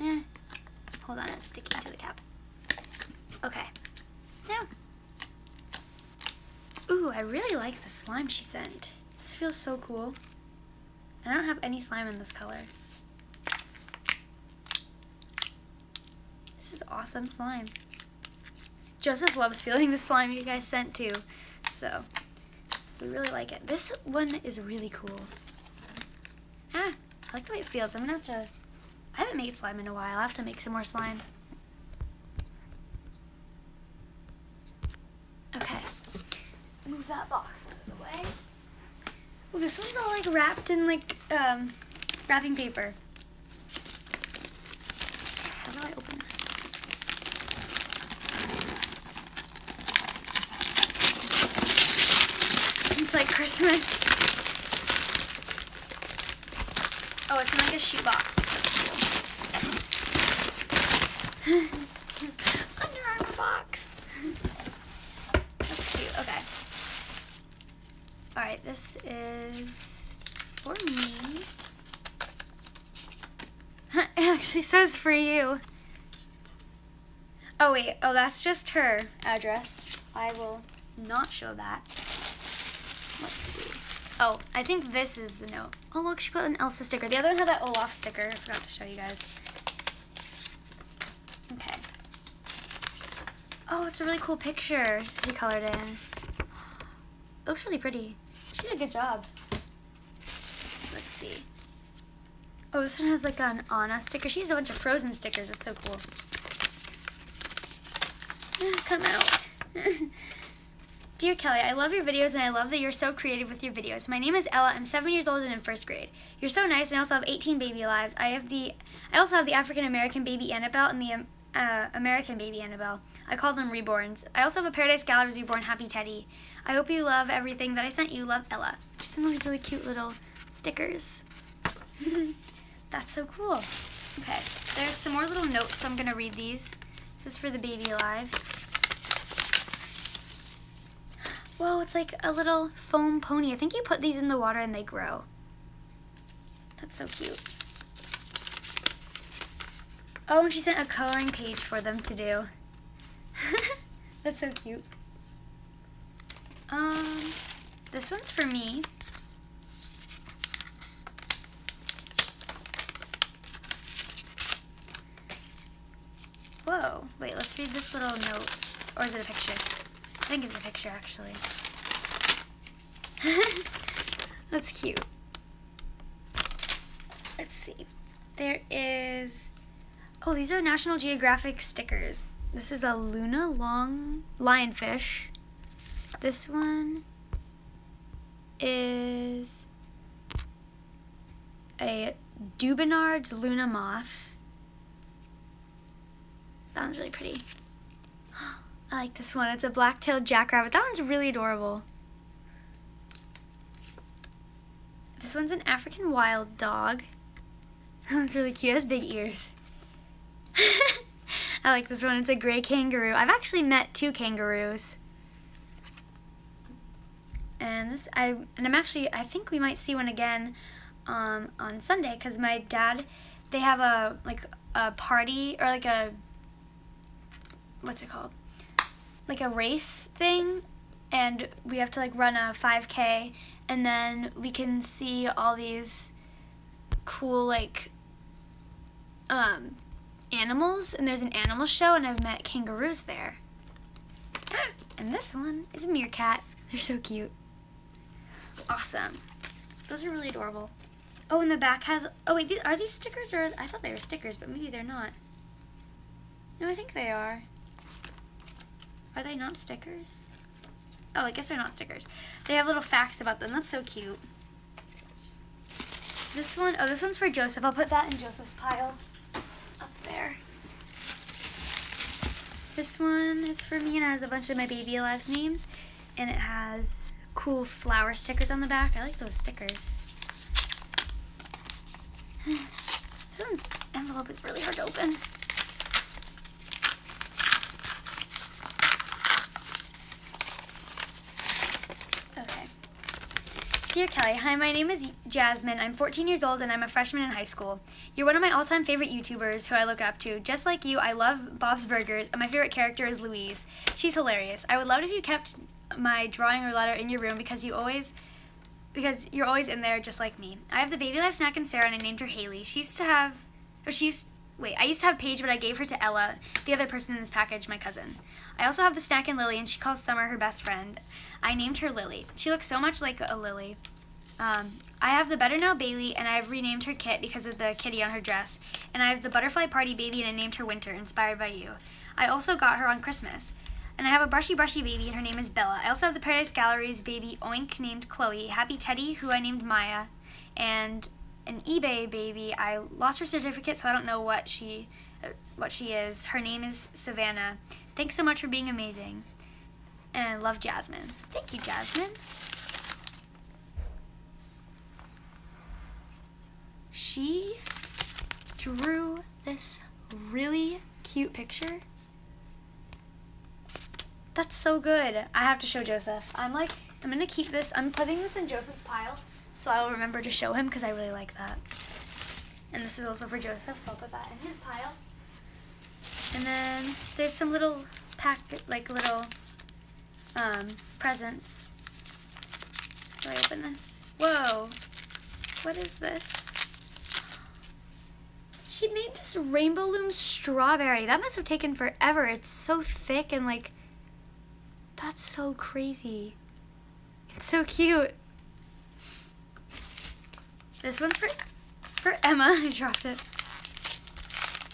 Eh, hold on, it's sticking to the cap. Okay, now. Ooh, I really like the slime she sent. This feels so cool. I don't have any slime in this color. This is awesome slime. Joseph loves feeling the slime you guys sent too, so we really like it. This one is really cool. Ah, I like the way it feels. I'm gonna have to, I haven't made slime in a while. I'll have to make some more slime. Okay, move that box out of the way. Well, this one's all like wrapped in like um, wrapping paper. How do I open this? It's like Christmas. Oh, it's in like a shoe box. That's cool. Under Armour box. That's cute. Okay. Alright, this is for me. It actually says for you. Oh, wait. Oh, that's just her address. I will not show that. Let's see. Oh, I think this is the note. Oh, look, she put an Elsa sticker. The other one had that Olaf sticker. I forgot to show you guys. Okay. Oh, it's a really cool picture she colored in. It looks really pretty. She did a good job. Let's see. Oh, this one has like an Anna sticker. She has a bunch of Frozen stickers. It's so cool. Come out. Dear Kelly, I love your videos and I love that you're so creative with your videos. My name is Ella. I'm seven years old and in first grade. You're so nice, and I also have eighteen baby lives. I have the, I also have the African American baby Annabelle and the uh, American baby Annabelle. I call them reborns. I also have a Paradise Galleries reborn Happy Teddy. I hope you love everything that I sent you. Love, Ella. She sent all these really cute little stickers. That's so cool. Okay, there's some more little notes, so I'm gonna read these. This is for the baby lives. Whoa, it's like a little foam pony. I think you put these in the water and they grow. That's so cute. Oh, and she sent a coloring page for them to do. That's so cute. Um, this one's for me. Whoa, wait, let's read this little note. Or is it a picture? I think it's a picture, actually. That's cute. Let's see. There is... Oh, these are National Geographic stickers. This is a Luna long lionfish. This one is a Dubinard's Luna moth. That one's really pretty. I like this one. It's a black-tailed jackrabbit. That one's really adorable. This one's an African wild dog. That one's really cute. It has big ears. I like this one. It's a gray kangaroo. I've actually met two kangaroos. And this, I and I'm actually, I think we might see one again um, on Sunday, because my dad, they have a like a party or like a what's it called? like a race thing, and we have to like run a five K, and then we can see all these cool like um, animals, and there's an animal show, and I've met kangaroos there. And this one is a meerkat. They're so cute. Awesome. Those are really adorable. Oh, and the back has, oh wait, these, are these stickers, or, I thought they were stickers, but maybe they're not. No, I think they are. Are they not stickers? Oh, I guess they're not stickers. They have little facts about them. That's so cute. This one, oh, this one's for Joseph. I'll put that in Joseph's pile up there. This one is for me and has a bunch of my Baby Alive's names, and it has cool flower stickers on the back. I like those stickers. This one's envelope is really hard to open. Dear Kelly, hi, my name is Jasmine. I'm fourteen years old and I'm a freshman in high school. You're one of my all-time favorite YouTubers who I look up to. Just like you, I love Bob's Burgers, and my favorite character is Louise. She's hilarious. I would love it if you kept my drawing or letter in your room because you always, because you're always in there just like me. I have the Baby Life snack and Sarah, and I named her Haley. She used to have, or she used Wait, I used to have Paige, but I gave her to Ella, the other person in this package, my cousin. I also have the snack and Lily, and she calls Summer her best friend. I named her Lily. She looks so much like a Lily. Um, I have the Better Now Bailey, and I've renamed her Kit because of the kitty on her dress. And I have the Butterfly Party Baby, and I named her Winter, inspired by you. I also got her on Christmas. And I have a Brushy Brushy Baby, and her name is Bella. I also have the Paradise Galleries Baby Oink, named Chloe, Happy Teddy, who I named Maya, and an eBay Baby. I lost her certificate, so I don't know what she, uh, what she is. Her name is Savannah. Thanks so much for being amazing. And I love Jasmine. Thank you, Jasmine. She drew this really cute picture. That's so good. I have to show Joseph. I'm like, I'm gonna keep this. I'm putting this in Joseph's pile, so I'll remember to show him because I really like that. And this is also for Joseph, so I'll put that in his pile. And then there's some little pack, like little um, presents. How do I open this? Whoa, what is this? He made this Rainbow Loom strawberry. That must have taken forever. It's so thick and like, that's so crazy. It's so cute. This one's for, for Emma. I dropped it.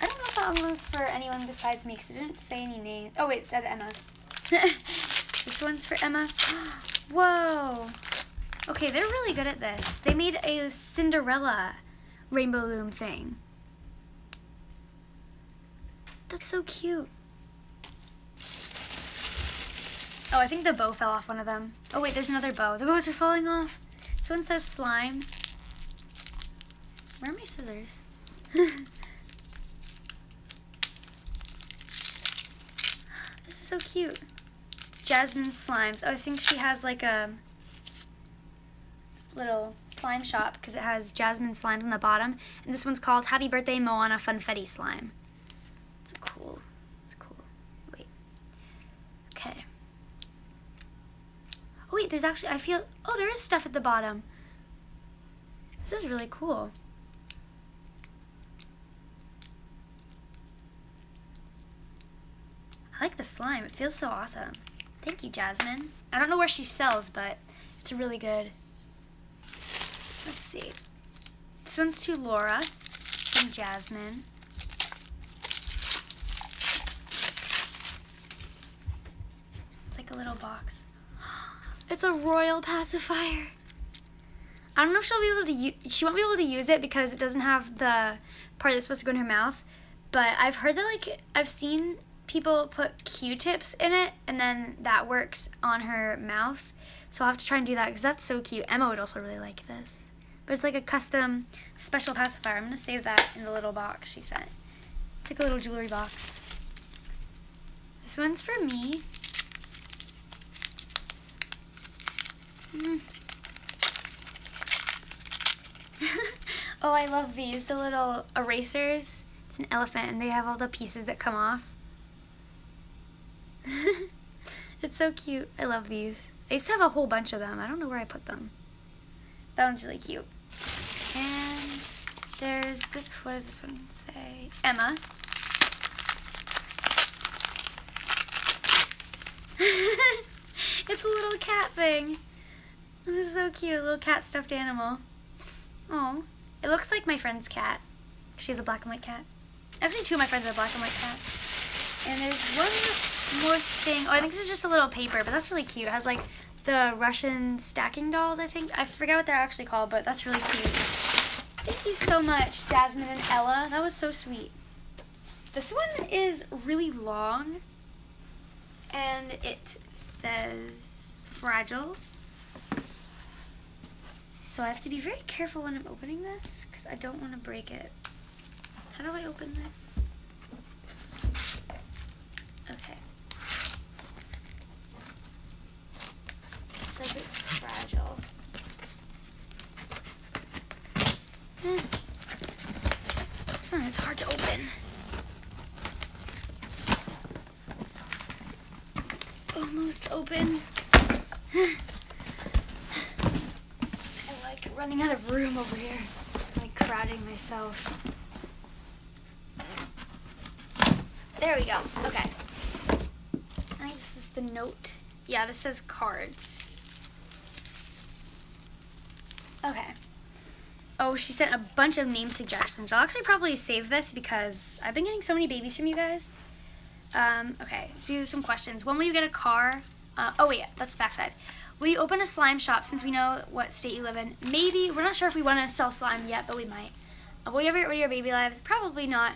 I don't know if that one was for anyone besides me because it didn't say any name. Oh, wait, it said Emma. This one's for Emma. Whoa. Okay, they're really good at this. They made a Cinderella Rainbow Loom thing. That's so cute. Oh, I think the bow fell off one of them. Oh wait, there's another bow. The bows are falling off. This one says slime. Where are my scissors? This is so cute. Jasmine slimes. Oh, I think she has like a little slime shop because it has Jasmine slimes on the bottom. And this one's called Happy Birthday Moana Funfetti Slime. It's cool. It's cool. Wait. Okay. Wait, there's actually, I feel, oh, there is stuff at the bottom. This is really cool. I like the slime. It feels so awesome. Thank you, Jasmine. I don't know where she sells, but it's really good. Let's see. This one's to Laura and Jasmine. It's like a little box. It's a royal pacifier. I don't know if she'll be able to use, she won't be able to use it because it doesn't have the part that's supposed to go in her mouth, but I've heard that, like, I've seen people put Q-tips in it, and then that works on her mouth, so I'll have to try and do that because that's so cute. Emma would also really like this, but it's like a custom special pacifier. I'm going to save that in the little box she sent. It's like a little jewelry box. This one's for me. Mm. Oh, I love these, the little erasers. It's an elephant and they have all the pieces that come off. It's so cute. I love these. I used to have a whole bunch of them. I don't know where I put them. That one's really cute. And there's this, what does this one say? Emma. It's a little cat thing. This is so cute, a little cat stuffed animal. Oh, it looks like my friend's cat. She has a black and white cat. Actually, two of my friends have black and white cats. And there's one more thing. Oh, I think this is just a little paper, but that's really cute. It has like the Russian stacking dolls, I think. I forget what they're actually called, but that's really cute. Thank you so much, Jasmine and Ella. That was so sweet. This one is really long, and it says fragile. So I have to be very careful when I'm opening this because I don't want to break it. How do I open this? Okay. It says it's fragile. Eh. This one is hard to open. Almost open. Running out of room over here, like crowding myself. There we go. Okay. I think this is the note. Yeah, this says cards. Okay. Oh, she sent a bunch of name suggestions. I'll actually probably save this because I've been getting so many babies from you guys. Um, okay, so these are some questions. When will you get a car? Uh, oh wait, that's the backside. Will you open a slime shop since we know what state you live in? Maybe. We're not sure if we want to sell slime yet, but we might. Uh, will you ever get rid of your baby lives? Probably not.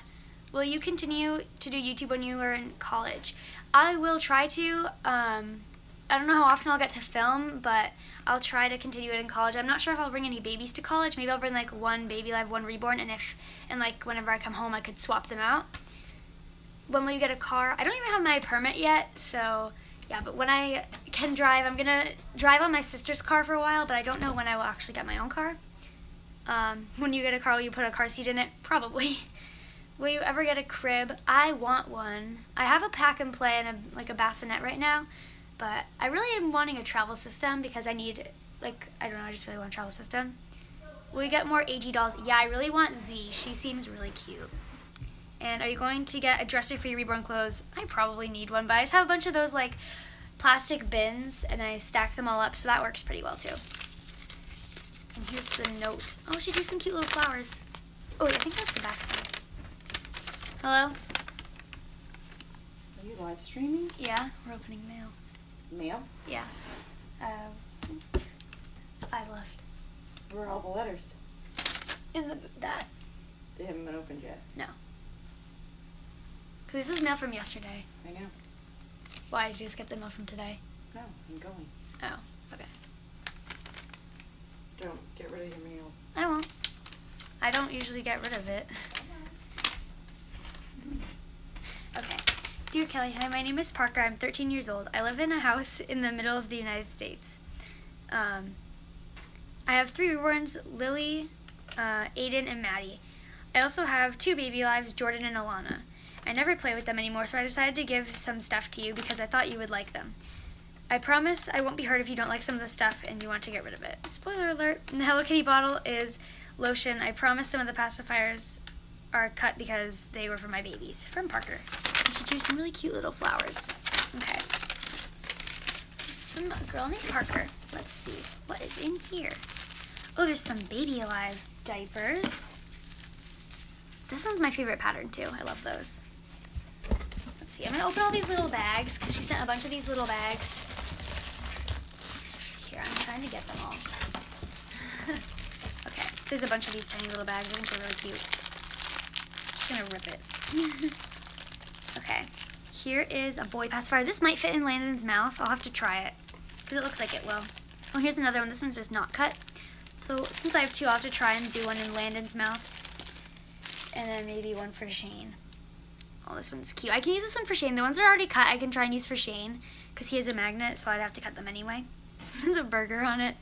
Will you continue to do YouTube when you are in college? I will try to. Um, I don't know how often I'll get to film, but I'll try to continue it in college. I'm not sure if I'll bring any babies to college. Maybe I'll bring like one baby live, one reborn, and if and like whenever I come home, I could swap them out. When will you get a car? I don't even have my permit yet, so yeah. But when I can drive, I'm gonna drive on my sister's car for a while. But I don't know when I will actually get my own car. Um, when you get a car, will you put a car seat in it? Probably. Will you ever get a crib? I want one. I have a pack and play and a, like a bassinet right now. But I really am wanting a travel system because I need, like, I don't know, I just really want a travel system. Will you get more A G dolls? Yeah, I really want Z. She seems really cute. And are you going to get a dresser for your reborn clothes? I probably need one, but I just have a bunch of those, like, plastic bins, and I stack them all up, so that works pretty well, too. And here's the note. Oh, she drew some cute little flowers. Oh, I think that's the backside. Hello? Are you live streaming? Yeah, we're opening mail. Mail? Yeah. Um, I left. Where are all the letters? In the, that. They haven't been opened yet? No. Because this is mail from yesterday. I know. Why, did you just get the mail from today? No, I'm going. Oh, okay. Don't get rid of your mail. I won't. I don't usually get rid of it. Okay. Dear Kelly, hi, my name is Parker. I'm thirteen years old. I live in a house in the middle of the United States. Um, I have three reborns, Lily, uh, Aiden, and Maddie. I also have two baby lives, Jordan and Alana. I never play with them anymore, so I decided to give some stuff to you because I thought you would like them. I promise I won't be hurt if you don't like some of the stuff and you want to get rid of it. Spoiler alert, the Hello Kitty bottle is lotion. I promise some of the pacifiers are cut because they were for my babies. From Parker. She drew some really cute little flowers. Okay. This is from a girl named Parker. Let's see what is in here. Oh, there's some Baby Alive diapers. This one's my favorite pattern too. I love those. Let's see. I'm gonna open all these little bags because she sent a bunch of these little bags. Here, I'm trying to get them all. Okay. There's a bunch of these tiny little bags. I think they're really cute. I'm just gonna rip it. Okay, here is a boy pacifier. This might fit in Landon's mouth. I'll have to try it, because it looks like it will. Oh, here's another one. This one's just not cut. So since I have two, I'll have to try and do one in Landon's mouth. And then maybe one for Shane. Oh, this one's cute. I can use this one for Shane. The ones that are already cut, I can try and use for Shane, because he has a magnet, so I'd have to cut them anyway. This one has a burger on it.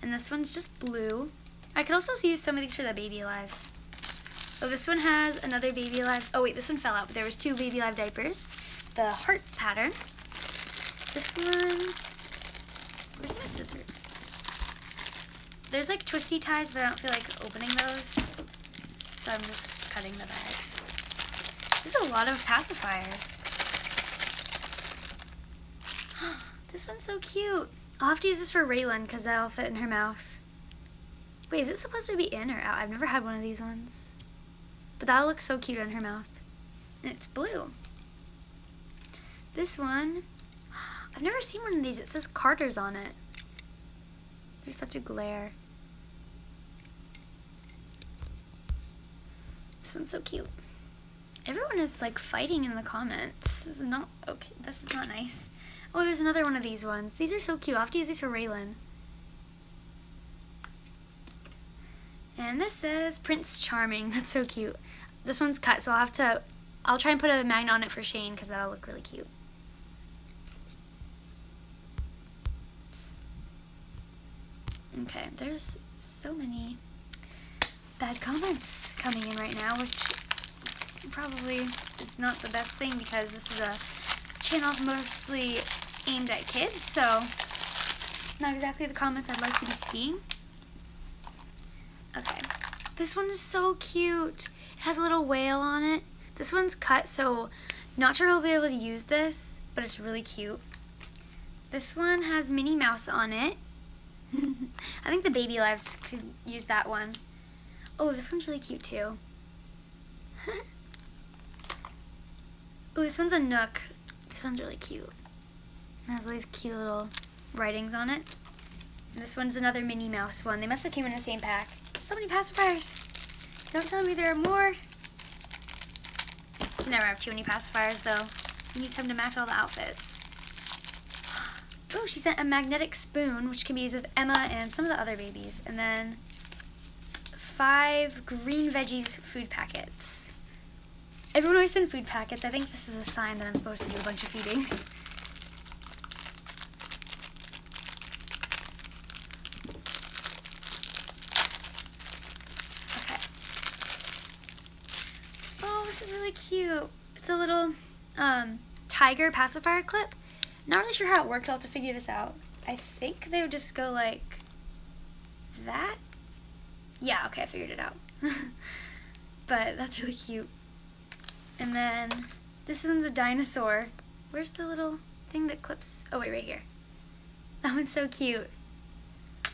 And this one's just blue. I could also use some of these for the baby lives. Oh, this one has another Baby Alive. Oh wait, this one fell out, but there was two Baby Alive diapers. The heart pattern. This one, where's my scissors? There's like twisty ties, but I don't feel like opening those. So I'm just cutting the bags. There's a lot of pacifiers. This one's so cute. I'll have to use this for Raylan, because that'll fit in her mouth. Wait, is it supposed to be in or out? I've never had one of these ones. But that looks so cute on her mouth. And it's blue. This one, I've never seen one of these. It says Carter's on it. There's such a glare. This one's so cute. Everyone is like fighting in the comments. This is not okay. This is not nice. Oh, there's another one of these ones. These are so cute. I'll have to use these for Raylan. And this says Prince Charming. That's so cute. This one's cut, so I'll have to, I'll try and put a magnet on it for Shane because that'll look really cute. Okay, there's so many bad comments coming in right now, which probably is not the best thing because this is a channel mostly aimed at kids, so not exactly the comments I'd like to be seeing. Okay, this one is so cute. It has a little whale on it. This one's cut, so not sure he'll be able to use this, but it's really cute. This one has Minnie Mouse on it. I think the Baby Alives could use that one. Oh, this one's really cute too. Oh, this one's a Nook. This one's really cute. It has all these cute little writings on it. And this one's another Minnie Mouse one. They must have came in the same pack. So many pacifiers. Don't tell me there are more. You never have too many pacifiers though. You need some to match all the outfits. Oh, she sent a magnetic spoon, which can be used with Emma and some of the other babies. And then five green veggies food packets. Everyone always send food packets. I think this is a sign that I'm supposed to do a bunch of feedings. Okay. Oh, this is really cute. It's a little um, tiger pacifier clip. Not really sure how it works. I'll have to figure this out. I think they would just go like that. Yeah, okay, I figured it out. But that's really cute. And then this one's a dinosaur. Where's the little thing that clips? Oh, wait, right here. That one's so cute.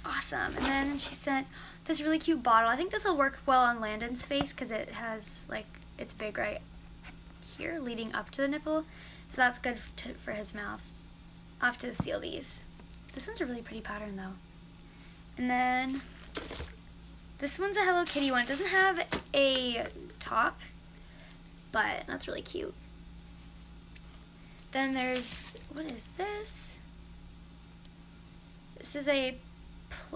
Awesome. And then she sent this really cute bottle. I think this will work well on Landon's face because it has, like, it's big right here leading up to the nipple. So that's good to, for his mouth. I'll have to seal these. This one's a really pretty pattern though. And then this one's a Hello Kitty one. It doesn't have a top, but that's really cute. Then there's, what is this? This is a,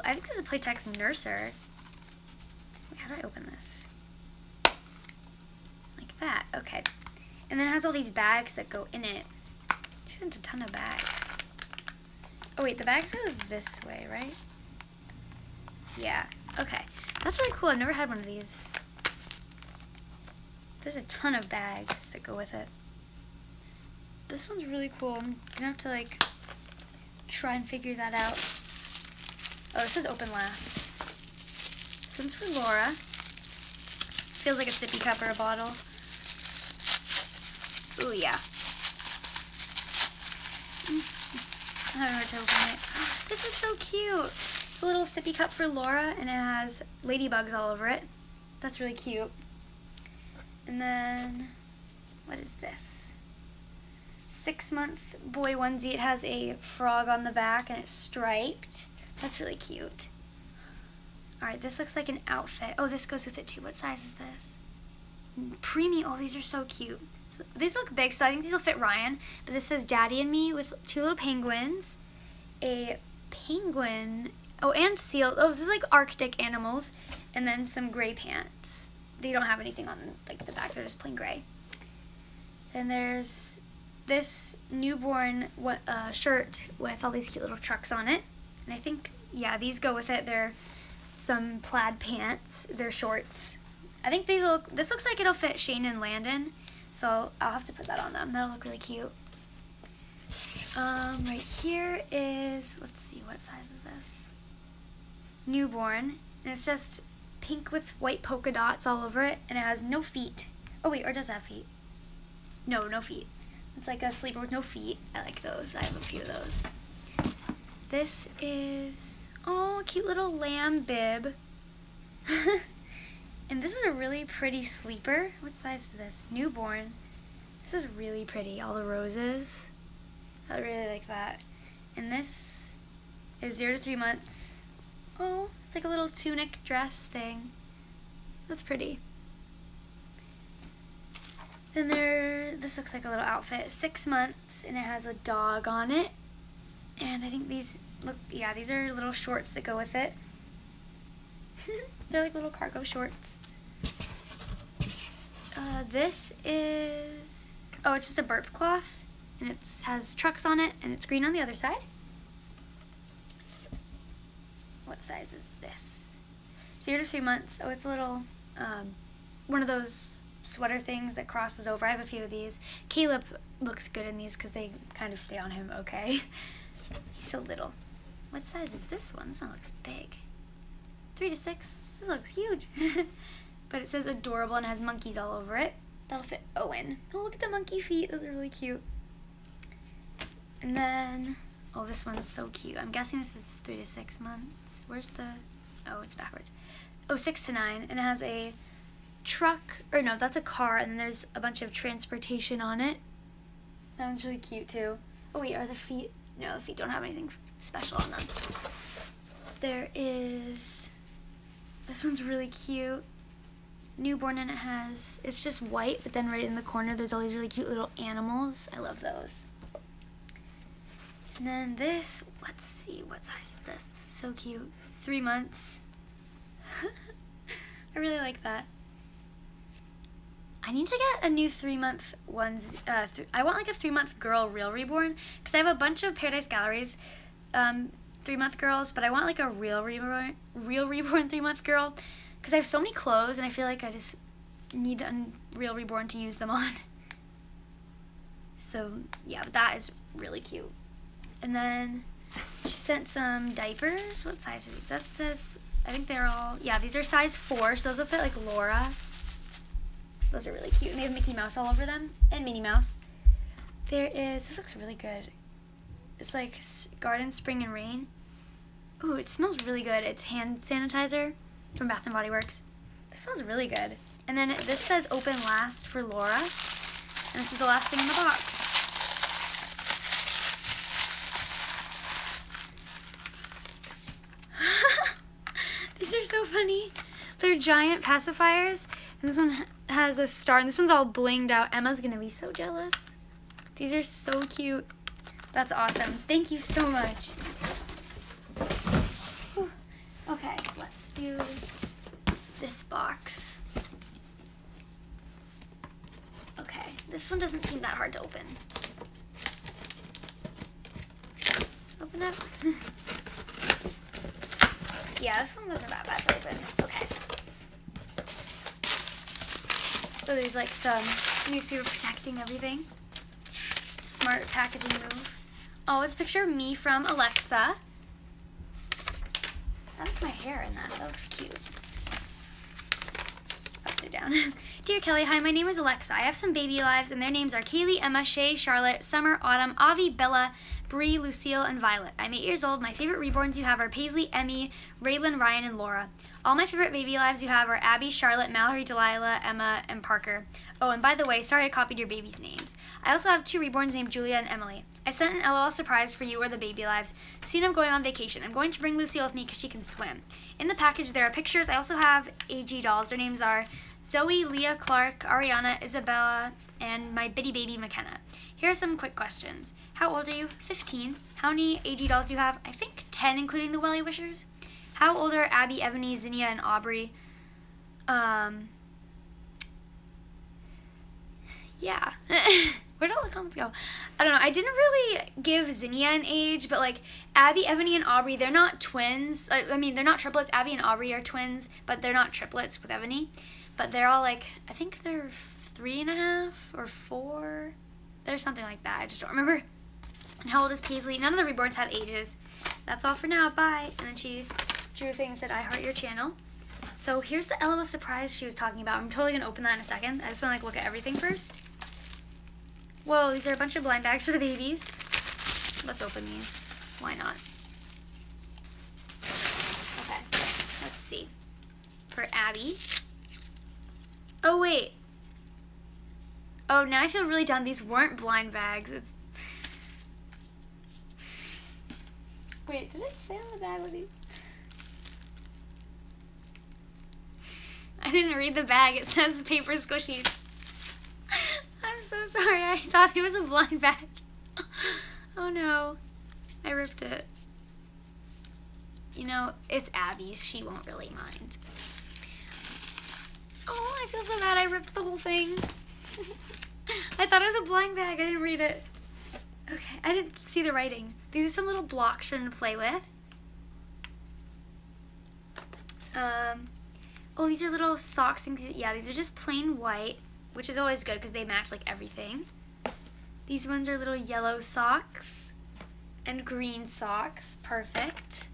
I think this is a Playtex Nurser. Wait, how do I open this? Like that, okay. And then it has all these bags that go in it. She sent a ton of bags. Oh wait, the bags go this way, right? Yeah, okay. That's really cool, I've never had one of these. There's a ton of bags that go with it. This one's really cool. I'm gonna have to like, try and figure that out. Oh, this is open last. This one's for Laura. Feels like a sippy cup or a bottle. Oh yeah. I don't know how to open it. This is so cute. It's a little sippy cup for Laura and it has ladybugs all over it. That's really cute. And then, what is this? Six month boy onesie. It has a frog on the back and it's striped. That's really cute. All right, this looks like an outfit. Oh, this goes with it too. What size is this? Preemie. Oh, these are so cute. So, these look big, so I think these will fit Ryan. But this says Daddy and Me with two little penguins, a penguin, oh, and seal. Oh, this is like Arctic animals, and then some gray pants. They don't have anything on like the back; they're just plain gray. Then there's this newborn uh, shirt with all these cute little trucks on it, and I think yeah, these go with it. They're some plaid pants. They're shorts. I think these look. This looks like it'll fit Shane and Landon. So I'll have to put that on them. That'll look really cute. Um, right here is, let's see, what size is this? Newborn. And it's just pink with white polka dots all over it. And it has no feet. Oh wait, or does it have feet? No, no feet. It's like a sleeper with no feet. I like those. I have a few of those. This is, oh, cute little lamb bib. And this is a really pretty sleeper. What size is this? Newborn. This is really pretty. All the roses. I really like that. And this is zero to three months. Oh, it's like a little tunic dress thing. That's pretty. And there, this looks like a little outfit. Six months, and it has a dog on it. And I think these look, yeah, these are little shorts that go with it. They're like little cargo shorts. Uh, this is, oh, it's just a burp cloth, and it has trucks on it, and it's green on the other side. What size is this? Zero to three months. Oh, it's a little, um, one of those sweater things that crosses over. I have a few of these. Caleb looks good in these because they kind of stay on him okay. He's so little. What size is this one? This one looks big. Three to six. This looks huge. But it says adorable and has monkeys all over it. That'll fit Owen. Oh, look at the monkey feet. Those are really cute. And then, oh, this one's so cute. I'm guessing this is three to six months. Where's the, oh, it's backwards. Oh, six to nine, and it has a truck, or no, that's a car, and then there's a bunch of transportation on it. That one's really cute too. Oh wait, are the feet, no, the feet don't have anything special on them. There is, this one's really cute. Newborn, and it has, it's just white, but then right in the corner there's all these really cute little animals. I love those. And then this, let's see, what size is this? This is so cute. Three months. I really like that. I need to get a new three-month ones. Uh, th I want like a three-month girl real reborn, because I have a bunch of Paradise Galleries um, three-month girls, but I want like a real reborn, real reborn three-month girl, because I have so many clothes and I feel like I just need a real reborn to use them on. So yeah, but that is really cute. And then she sent some diapers. What size are these? That says, I think they're all, yeah, these are size four, so those will fit like Laura. Those are really cute, and they have Mickey Mouse all over them, and Minnie Mouse. There is, this looks really good. It's like Garden, Spring, and Rain. Ooh, it smells really good. It's hand sanitizer from Bath and Body Works. This smells really good. And then this says open last for Laura, and this is the last thing in the box. These are so funny. They're giant pacifiers, and this one has a star, and this one's all blinged out. Emma's gonna be so jealous. These are so cute. That's awesome. Thank you so much. Whew. Okay, let's do this box. Okay, this one doesn't seem that hard to open. Open up. Yeah, this one wasn't that bad to open. Okay. So there's like some newspaper protecting everything. Smart packaging move. Oh, it's a picture of me from Alexa. I like my hair in that. That looks cute. Upside down. Dear Kelly, hi, my name is Alexa. I have some baby lives, and their names are Kaylee, Emma, Shay, Charlotte, Summer, Autumn, Avi, Bella, Bree, Lucille, and Violet. I'm eight years old. My favorite reborns you have are Paisley, Emmy, Raylan, Ryan, and Laura. All my favorite baby lives you have are Abby, Charlotte, Mallory, Delilah, Emma, and Parker. Oh, and by the way, sorry I copied your baby's names. I also have two reborns named Julia and Emily. I sent an LOL surprise for you or the baby lives. Soon I'm going on vacation. I'm going to bring Lucille with me because she can swim. In the package there are pictures. I also have A G dolls. Their names are Zoe, Leah, Clark, Ariana, Isabella, and my bitty baby McKenna. Here are some quick questions. How old are you? fifteen. How many A G dolls do you have? I think ten, including the Welly Wishers. How old are Abby, Ebony, Zinnia, and Aubrey? Um, yeah. Where did all the comments go? I don't know. I didn't really give Zinnia an age, but like Abby, Ebony, and Aubrey, they're not twins. I, I mean, they're not triplets. Abby and Aubrey are twins, but they're not triplets with Ebony. But they're all like, I think they're three and a half or four. There's something like that. I just don't remember. And how old is Paisley? None of the reborns have ages. That's all for now. Bye. And then she drew things that I heart your channel. So here's the LOL surprise she was talking about. I'm totally gonna open that in a second. I just wanna like look at everything first. Whoa, these are a bunch of blind bags for the babies. Let's open these. Why not? Okay, let's see. For Abby. Oh wait. Oh, now I feel really dumb. These weren't blind bags. It's Wait, did it say on the bag with these? I didn't read the bag. It says paper squishies. I'm so sorry. I thought it was a blind bag. Oh no. I ripped it. You know, it's Abby's. She won't really mind. Oh, I feel so bad. I ripped the whole thing. I thought it was a blind bag. I didn't read it. Okay, I didn't see the writing. These are some little blocks for them to play with. Um, oh, these are little socks. And these, yeah, these are just plain white, which is always good because they match like everything. These ones are little yellow socks and green socks. Perfect.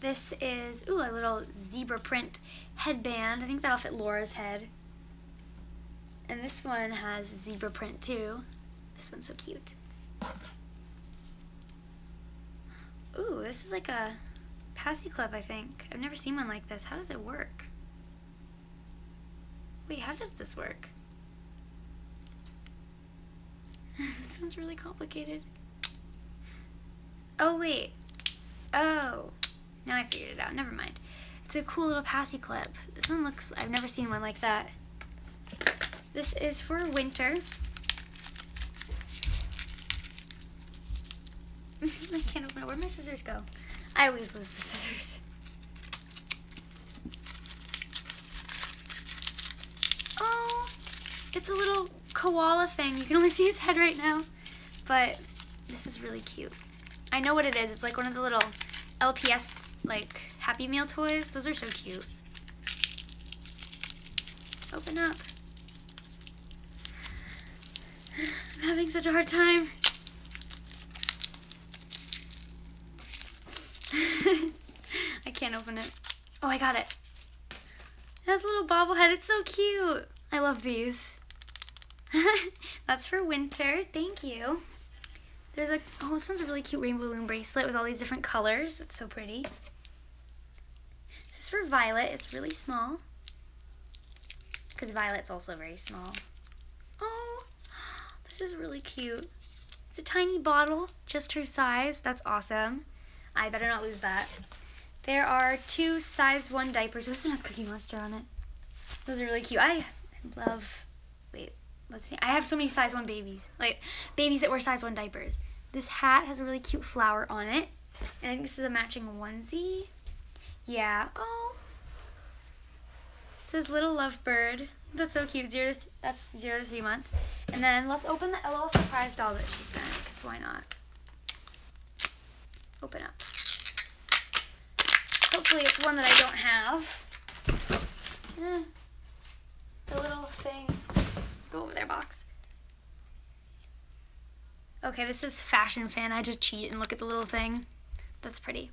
This is, ooh, a little zebra print headband. I think that'll fit Laura's head. And this one has zebra print too. This one's so cute. Ooh, this is like a Passy Club, I think. I've never seen one like this. How does it work? Wait, how does this work? This sounds really complicated. Oh, wait. Oh, now I figured it out. Never mind. It's a cool little Passy Club. This one looks, I've never seen one like that. This is for winter. I can't open it. Where'd my scissors go? I always lose the scissors. Oh, it's a little koala thing. You can only see its head right now, but this is really cute. I know what it is. It's like one of the little L P S, like, Happy Meal toys. Those are so cute. Open up. I'm having such a hard time. I can't open it. Oh, I got it. It has a little bobblehead. It's so cute. I love these. That's for winter. Thank you. There's a, oh, this one's a really cute rainbow loom bracelet with all these different colors. It's so pretty. This is for Violet. It's really small. Because Violet's also very small. Oh, this is really cute. It's a tiny bottle, just her size. That's awesome. I better not lose that. There are two size one diapers. This one has Cookie Monster on it. Those are really cute. I love, wait, let's see. I have so many size one babies, like babies that wear size one diapers. This hat has a really cute flower on it. And I think this is a matching onesie. Yeah, oh. It says Little Lovebird. That's so cute, zero to th that's zero to three months. And then let's open the LOL Surprise doll that she sent, because why not? Open up. Hopefully it's one that I don't have. Eh, the little thing. Let's go over their box. Okay, this is Fashion Fan. I just cheat and look at the little thing. That's pretty.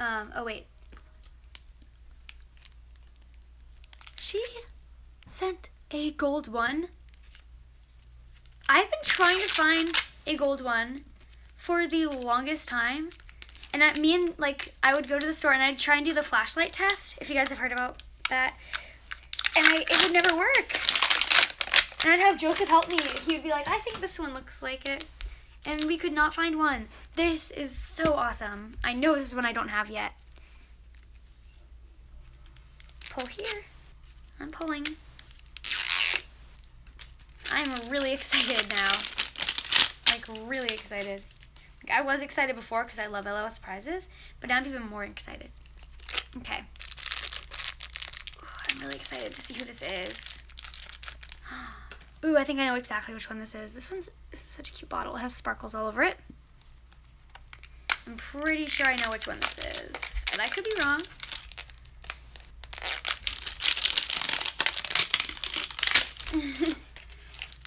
Um, oh wait. She sent a gold one. I've been trying to find a gold one for the longest time, and I, me and like I would go to the store and I'd try and do the flashlight test, if you guys have heard about that, and I, it would never work, and I'd have Joseph help me. He would be like, I think this one looks like it, and we could not find one. This is so awesome. I know this is one I don't have yet. Pull here. I'm pulling. I'm really excited now, like really excited. Like, I was excited before because I love LOL Surprises, but now I'm even more excited. Okay. Ooh, I'm really excited to see who this is. Ooh, I think I know exactly which one this is. This one's this is such a cute bottle. It has sparkles all over it. I'm pretty sure I know which one this is, but I could be wrong.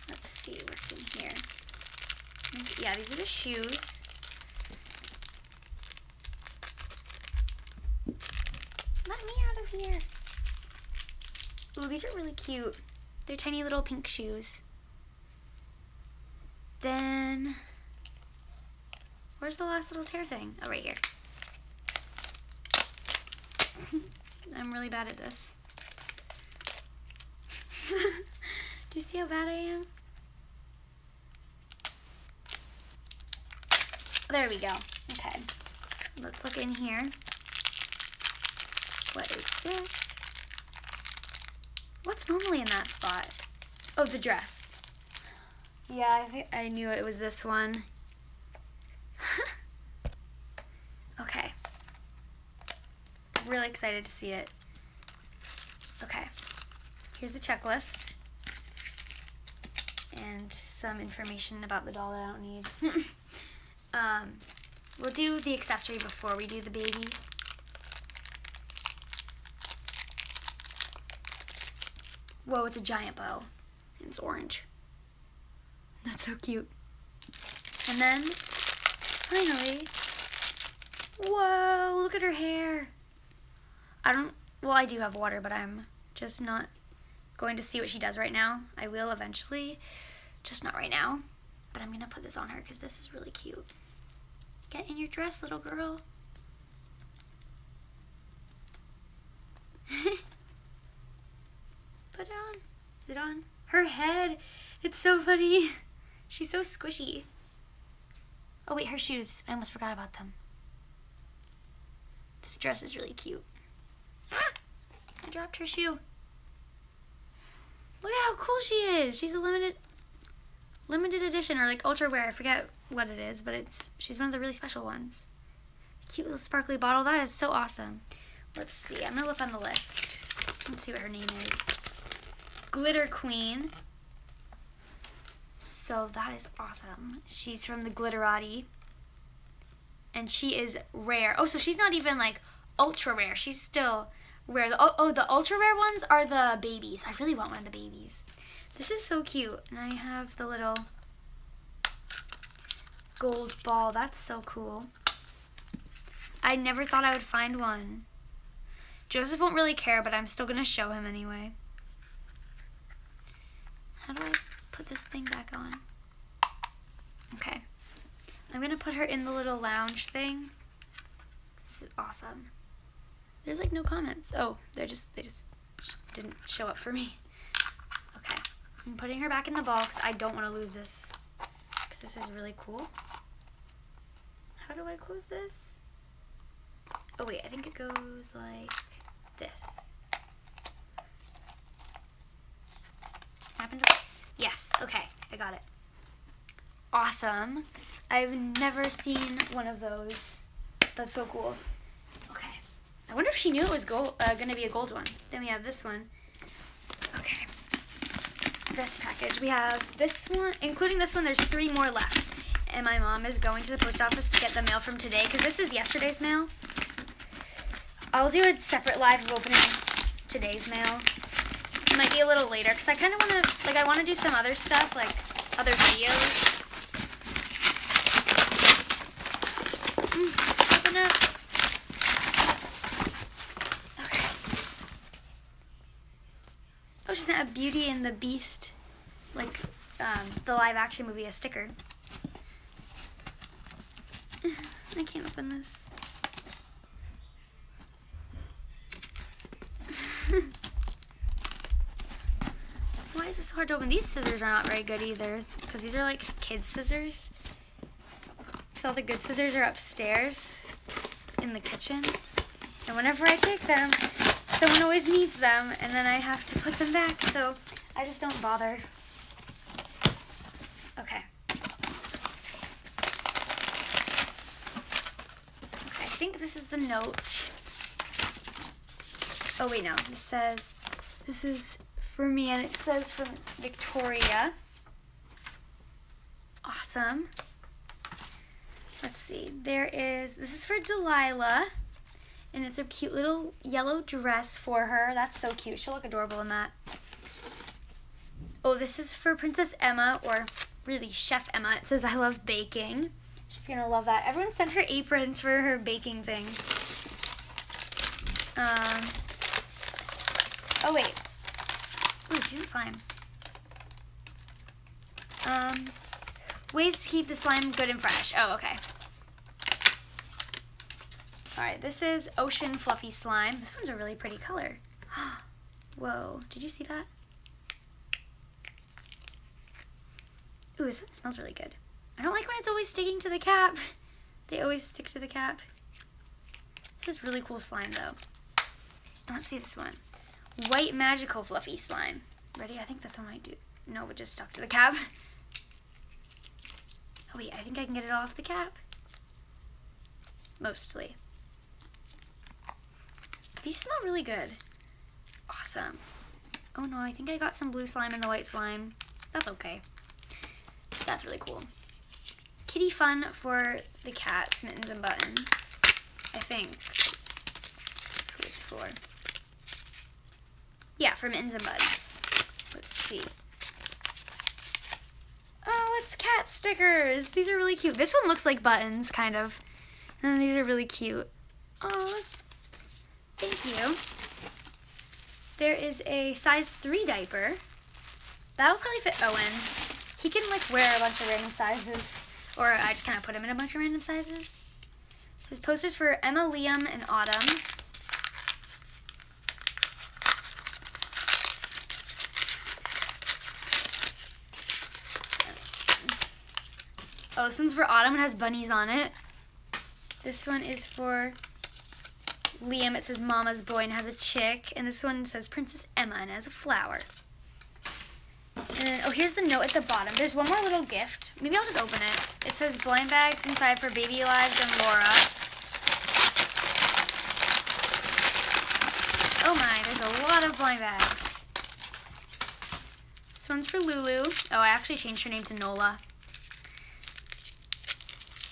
Let's see what's in here. Yeah, these are the shoes. Let me out of here. Ooh, these are really cute. They're tiny little pink shoes. Then, where's the last little tear thing? Oh, right here. I'm really bad at this. Do you see how bad I am? There we go. Okay. Let's look in here. What is this? What's normally in that spot? Oh, the dress. Yeah, I think I knew it was this one. Okay. I'm really excited to see it. Okay. Here's the checklist. And some information about the doll that I don't need. Um, we'll do the accessory before we do the baby. Whoa, it's a giant bow. It's orange. That's so cute. And then, finally, whoa, look at her hair. I don't, well, I do have water, but I'm just not going to see what she does right now. I will eventually, just not right now. But I'm gonna put this on her because this is really cute. Get in your dress, little girl. Put it on. Is it on? Her head. It's so funny. She's so squishy. Oh wait, her shoes. I almost forgot about them. This dress is really cute. Ah! I dropped her shoe. Look at how cool she is. She's a limited limited edition, or like ultra rare. I forget what it is, but it's she's one of the really special ones. Cute little sparkly bottle. That is so awesome. Let's see. I'm gonna look on the list. Let's see what her name is. Glitter Queen. So that is awesome. She's from the Glitterati. And she is rare. Oh, so she's not even like ultra rare. She's still rare. The, oh, oh, the ultra rare ones are the babies. I really want one of the babies. This is so cute. And I have the little gold ball. That's so cool. I never thought I would find one. Joseph won't really care, but I'm still going to show him anyway. How do I put this thing back on? Okay. I'm going to put her in the little lounge thing. This is awesome. There's like no comments. Oh, they just they just didn't show up for me. Okay. I'm putting her back in the box. I don't want to lose this because this is really cool. How do I close this? Oh wait, I think it goes like this. Snap into place? Yes, okay, I got it. Awesome. I've never seen one of those. That's so cool. Okay. I wonder if she knew it was gold, uh, gonna be a gold one. Then we have this one. Okay. This package, we have this one, including this one, there's three more left. And my mom is going to the post office to get the mail from today, because this is yesterday's mail. I'll do a separate live of opening today's mail. It might be a little later, because I kind of want to, like, I want to do some other stuff, like other videos. Mm, open up. Okay. Oh, she sent a Beauty and the Beast, like um, the live action movie, a sticker. I can't open this. Why is this so hard to open? These scissors are not very good either, because these are like kids' scissors. Because all the good scissors are upstairs in the kitchen. And whenever I take them, someone always needs them, and then I have to put them back, so I just don't bother. Okay. I think this is the note. Oh wait, no, it says, this is for me, and it says from Victoria. Awesome. Let's see, there is, this is for Delilah, and it's a cute little yellow dress for her. That's so cute, she'll look adorable in that. Oh, this is for Princess Emma, or really Chef Emma. It says, I love baking. She's gonna love that. Everyone sent her aprons for her baking things. Um, oh wait. Ooh, she's in slime. Um, ways to keep the slime good and fresh. Oh, okay. All right, this is Ocean Fluffy Slime. This one's a really pretty color. Whoa, did you see that? Ooh, this one smells really good. I don't like when it's always sticking to the cap. They always stick to the cap. This is really cool slime, though. And let's see this one. White Magical Fluffy Slime. Ready? I think this one might do. No, it just stuck to the cap. Oh, wait. I think I can get it off the cap. Mostly. These smell really good. Awesome. Oh, no. I think I got some blue slime and the white slime. That's okay. That's really cool. Kitty Fun for the cat, Mittens and Buttons. I think that's who it's for. Yeah, for Mittens and Buttons. Let's see. Oh, it's cat stickers. These are really cute. This one looks like buttons, kind of. And these are really cute. Aw, thank you. There is a size three diaper. That'll probably fit Owen. He can like wear a bunch of random sizes, or I just kind of put him in a bunch of random sizes. This is posters for Emma, Liam, and Autumn. Oh, this one's for Autumn. It has bunnies on it. This one is for Liam. It says Mama's Boy and has a chick. And this one says Princess Emma and has a flower. And then, oh, here's the note at the bottom. There's one more little gift. Maybe I'll just open it. It says blind bags inside for Baby Alive and Laura. Oh my, there's a lot of blind bags. This one's for Lulu. Oh, I actually changed her name to Nola.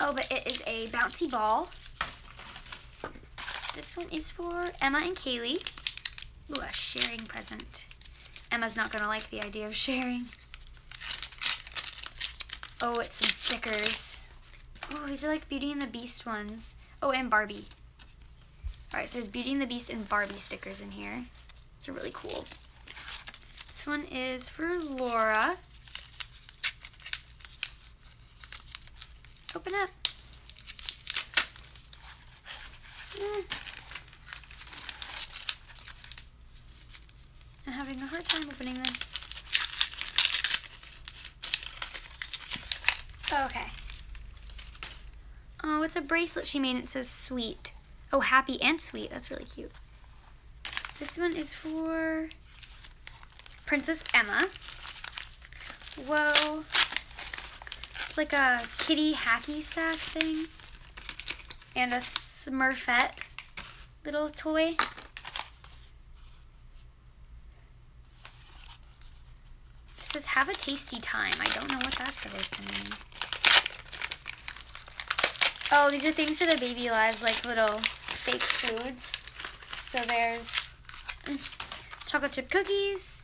Oh, but it is a bouncy ball. This one is for Emma and Kaylee. Ooh, a sharing present. Emma's not gonna like the idea of sharing. Oh, it's some stickers. Oh, these are like Beauty and the Beast ones. Oh, and Barbie. All right, so there's Beauty and the Beast and Barbie stickers in here. It's really cool. This one is for Laura. Open up. Mm. I'm having a hard time opening this. Okay. Oh, it's a bracelet she made. It says sweet. Oh, happy and sweet. That's really cute. This one is for Princess Emma. Whoa. It's like a kitty hacky sack thing. And a Smurfette little toy. It says, have a tasty time. I don't know what that's supposed to mean. Oh, these are things for the Baby Lives, like little fake foods. So there's chocolate chip cookies,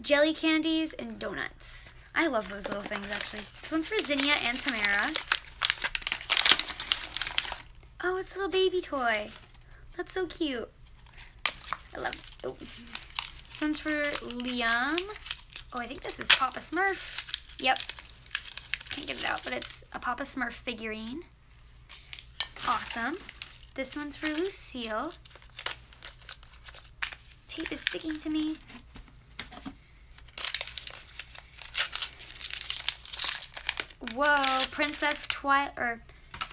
jelly candies, and donuts. I love those little things, actually. This one's for Zinnia and Tamara. Oh, it's a little baby toy. That's so cute. I love it. Oh. This one's for Liam. Oh, I think this is Papa Smurf. Yep. Can't get it out, but it's a Papa Smurf figurine. Awesome. This one's for Lucille. Tape is sticking to me. Whoa, Princess Twi- or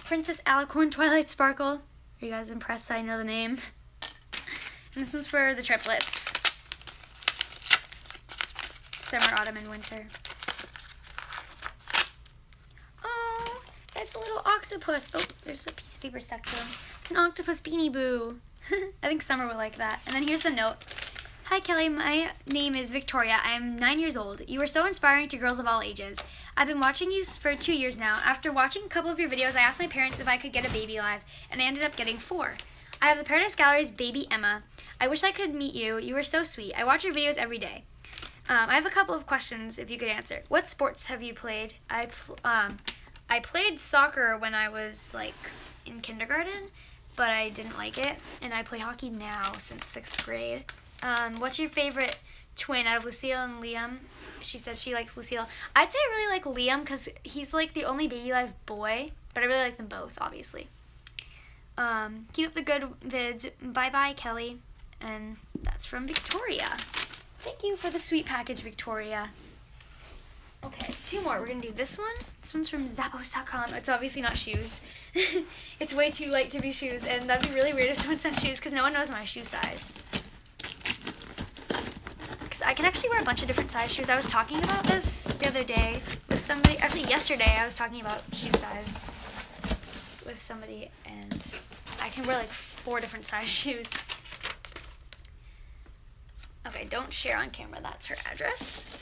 Princess Alicorn Twilight Sparkle. Are you guys impressed that I know the name? And this one's for the triplets. Summer, autumn, and winter. Oh, it's a little octopus. Oh, there's a piece of paper stuck to him. It's an octopus Beanie Boo. I think Summer will like that. And then here's the note. Hi Kelly, my name is Victoria. I am nine years old. You are so inspiring to girls of all ages. I've been watching you for two years now. After watching a couple of your videos, I asked my parents if I could get a Baby Alive, and I ended up getting four. I have the Paradise Galleries Baby Emma. I wish I could meet you. You are so sweet. I watch your videos every day. Um, I have a couple of questions if you could answer. What sports have you played? I, pl um, I played soccer when I was like in kindergarten, but I didn't like it, and I play hockey now since sixth grade. Um, what's your favorite twin out of Lucille and Liam? She said she likes Lucille. I'd say I really like Liam because he's like the only Baby Alive boy, but I really like them both, obviously. Um, keep up the good vids. Bye-bye, Kelly. And that's from Victoria. Thank you for the sweet package, Victoria. Okay, two more. We're going to do this one. This one's from Zappos dot com. It's obviously not shoes. It's way too light to be shoes, and that'd be really weird if someone sent shoes because no one knows my shoe size. I can actually wear a bunch of different size shoes. I was talking about this the other day with somebody. Actually, yesterday I was talking about shoe size with somebody, and I can wear like four different size shoes. Okay, don't share on camera. That's her address.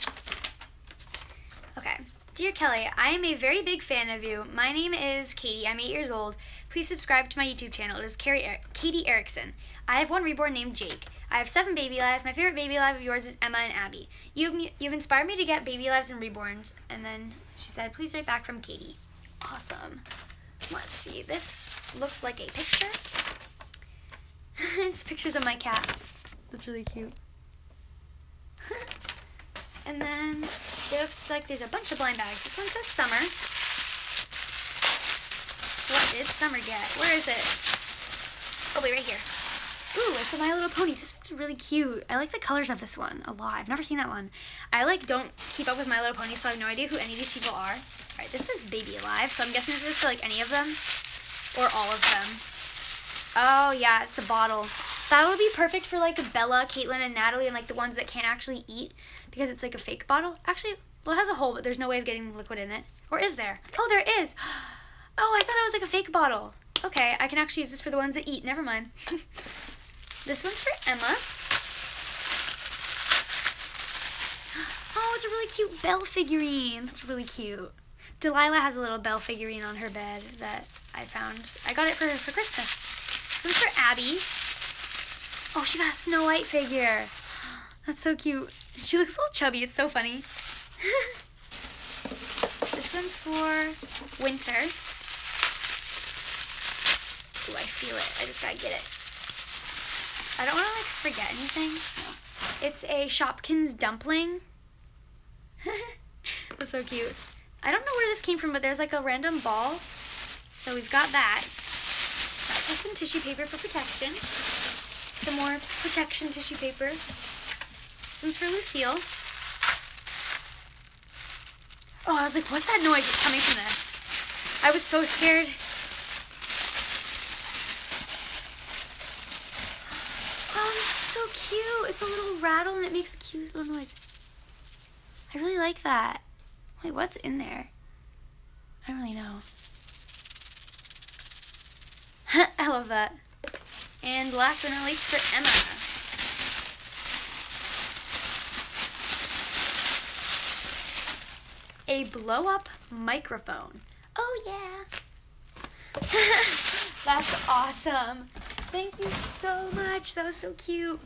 Okay. Dear Kelly, I am a very big fan of you. My name is Katie. I'm eight years old. Please subscribe to my YouTube channel. It is Katie Erickson. I have one reborn named Jake. I have seven Baby Lives. My favorite Baby Live of yours is Emma and Abby. You've, you've inspired me to get Baby Lives and Reborns. And then she said, please write back from Katie. Awesome. Let's see. This looks like a picture. It's pictures of my cats. That's really cute. And then it looks like there's a bunch of blind bags. This one says summer. What did summer get? Where is it? Oh, wait, right here. Ooh, it's a My Little Pony. This one's really cute. I like the colors of this one a lot. I've never seen that one. I, like, don't keep up with My Little Pony, so I have no idea who any of these people are. All right, this is Baby Alive, so I'm guessing this is for, like, any of them or all of them. Oh, yeah, it's a bottle. That'll be perfect for, like, Bella, Caitlin, and Natalie, and, like, the ones that can't actually eat because it's, like, a fake bottle. Actually, well, it has a hole, but there's no way of getting liquid in it. Or is there? Oh, there is. Oh, I thought it was, like, a fake bottle. Okay, I can actually use this for the ones that eat. Never mind. This one's for Emma. Oh, it's a really cute Belle figurine. That's really cute. Delilah has a little Belle figurine on her bed that I found. I got it for her for Christmas. This one's for Abby. Oh, she got a Snow White figure. That's so cute. She looks a little chubby. It's so funny. This one's for Winter. Ooh, I feel it. I just gotta get it. I don't want to, like, forget anything. No. It's a Shopkins dumpling. That's so cute. I don't know where this came from, but there's, like, a random ball. So we've got that. That's just some tissue paper for protection. Some more protection tissue paper. This one's for Lucille. Oh, I was like, what's that noise that's coming from this? I was so scared. Oh, this is so cute. It's a little rattle and it makes a cute little noise. I really like that. Wait, what's in there? I don't really know. I love that. And last but not least, for Emma. A blow-up microphone. Oh, yeah. That's awesome. Thank you so much. That was so cute.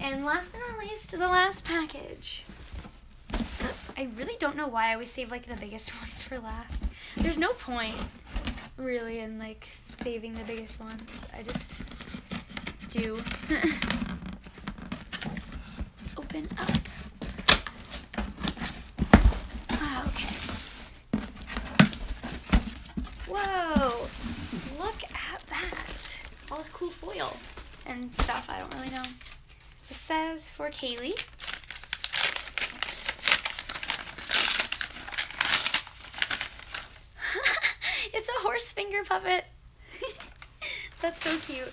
And last but not least, the last package. I really don't know why I always save, like, the biggest ones for last. There's no point, really, in, like, saving the biggest ones. I just do. Open up. Ah, okay. Whoa! Look at that. All this cool foil and stuff. I don't really know. It says for Kaylee. It's a horse finger puppet. That's so cute.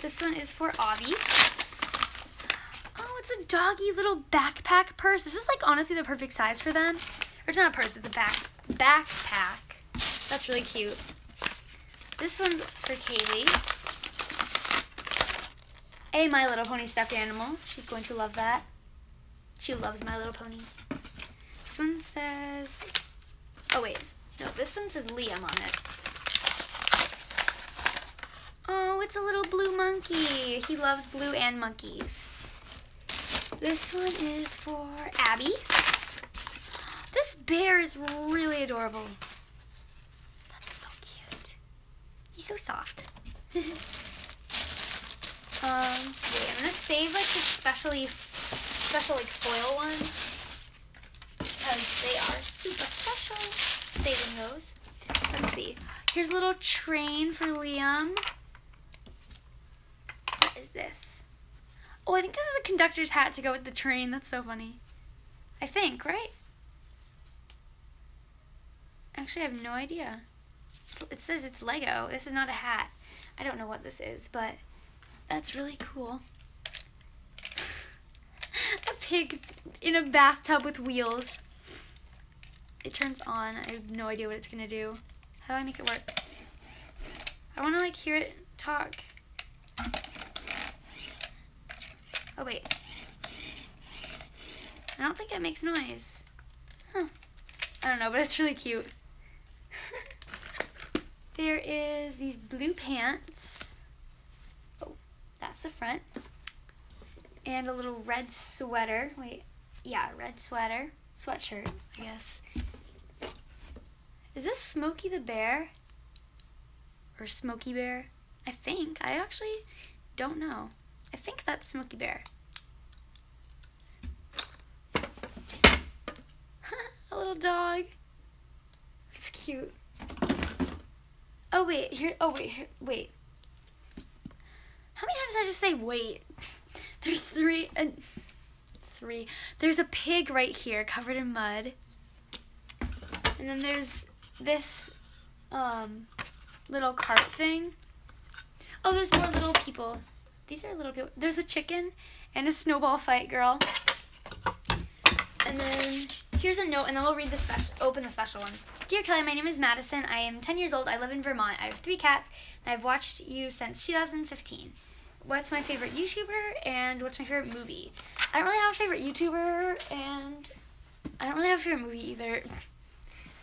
This one is for Avi. Oh, it's a doggy little backpack purse. This is, like, honestly the perfect size for them. Or it's not a purse, it's a back backpack. That's really cute. This one's for Kaylee. A My Little Pony stuffed animal. She's going to love that. She loves My Little Ponies. This one says, oh wait, no, this one says Liam on it. Oh, it's a little blue monkey. He loves blue and monkeys. This one is for Abby. This bear is really adorable. That's so cute. He's so soft. um, wait, I'm gonna save, like, the specially, special, like, foil ones because they are super special. Saving those. Let's see. Here's a little train for Liam. This. Oh, I think this is a conductor's hat to go with the train. That's so funny. I think, right? Actually, I have no idea. It says it's Lego. This is not a hat. I don't know what this is, but that's really cool. A pig in a bathtub with wheels. It turns on. I have no idea what it's gonna do. How do I make it work? I wanna, like, hear it talk. Oh, wait. I don't think it makes noise. Huh. I don't know, but it's really cute. There is these blue pants. Oh, that's the front. And a little red sweater. Wait. Yeah, red sweater. Sweatshirt, I guess. Is this Smokey the Bear? Or Smokey Bear? I think. I actually don't know. I think that's Smokey Bear. little dog. It's cute. Oh wait, here, oh wait, here, wait. How many times did I just say wait? There's three, uh, three. There's a pig right here covered in mud. And then there's this um, little cart thing. Oh, there's more little people. These are little people. There's a chicken and a snowball fight girl. And then here's a note, and then we'll read the special, open the special ones. Dear Kelly, my name is Madison. I am ten years old. I live in Vermont. I have three cats, and I've watched you since two thousand fifteen. What's my favorite YouTuber, and what's my favorite movie? I don't really have a favorite YouTuber, and I don't really have a favorite movie either.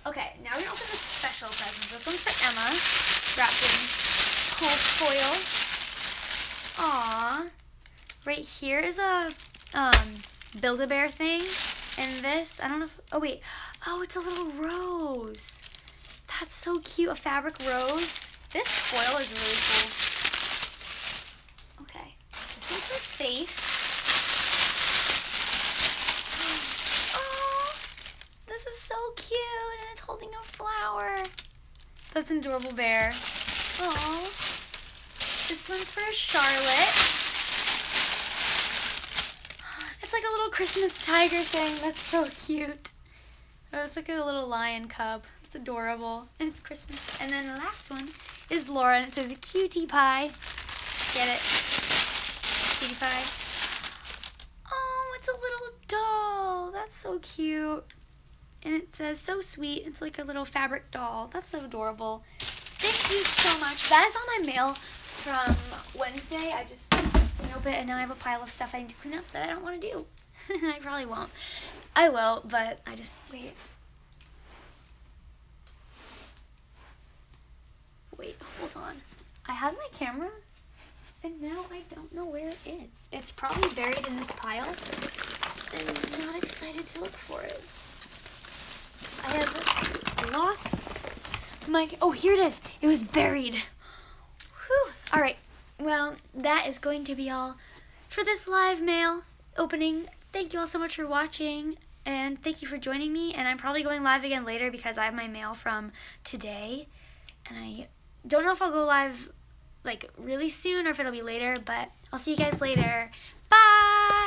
Okay, now we're going to open the special presents. This one's for Emma, wrapped in cool foil. Aww. Right here is a um, Build-A-Bear thing. And this, I don't know if, oh wait, oh, it's a little rose. That's so cute, a fabric rose. This foil is really cool. Okay, this one's for Faith. Oh, this is so cute, and it's holding a flower. That's an adorable bear. Oh, this one's for Charlotte. It's like a little Christmas tiger thing. That's so cute. Oh, it's like a little lion cub. It's adorable. And it's Christmas. And then the last one is Laura, and it says cutie pie. Get it? Cutie pie. Oh, it's a little doll. That's so cute. And it says so sweet. It's like a little fabric doll. That's so adorable. Thank you so much. That is all my mail from Wednesday. I just... open it, and now I have a pile of stuff I need to clean up that I don't want to do. I probably won't. I will, but I just wait. Wait, hold on. I had my camera, and now I don't know where it is. It's probably buried in this pile. I'm not excited to look for it. I have lost my. Oh, here it is. It was buried. Whew. All right. Well, that is going to be all for this live mail opening. Thank you all so much for watching, and thank you for joining me. And I'm probably going live again later because I have my mail from today. And I don't know if I'll go live like really soon or if it'll be later, but I'll see you guys later. Bye!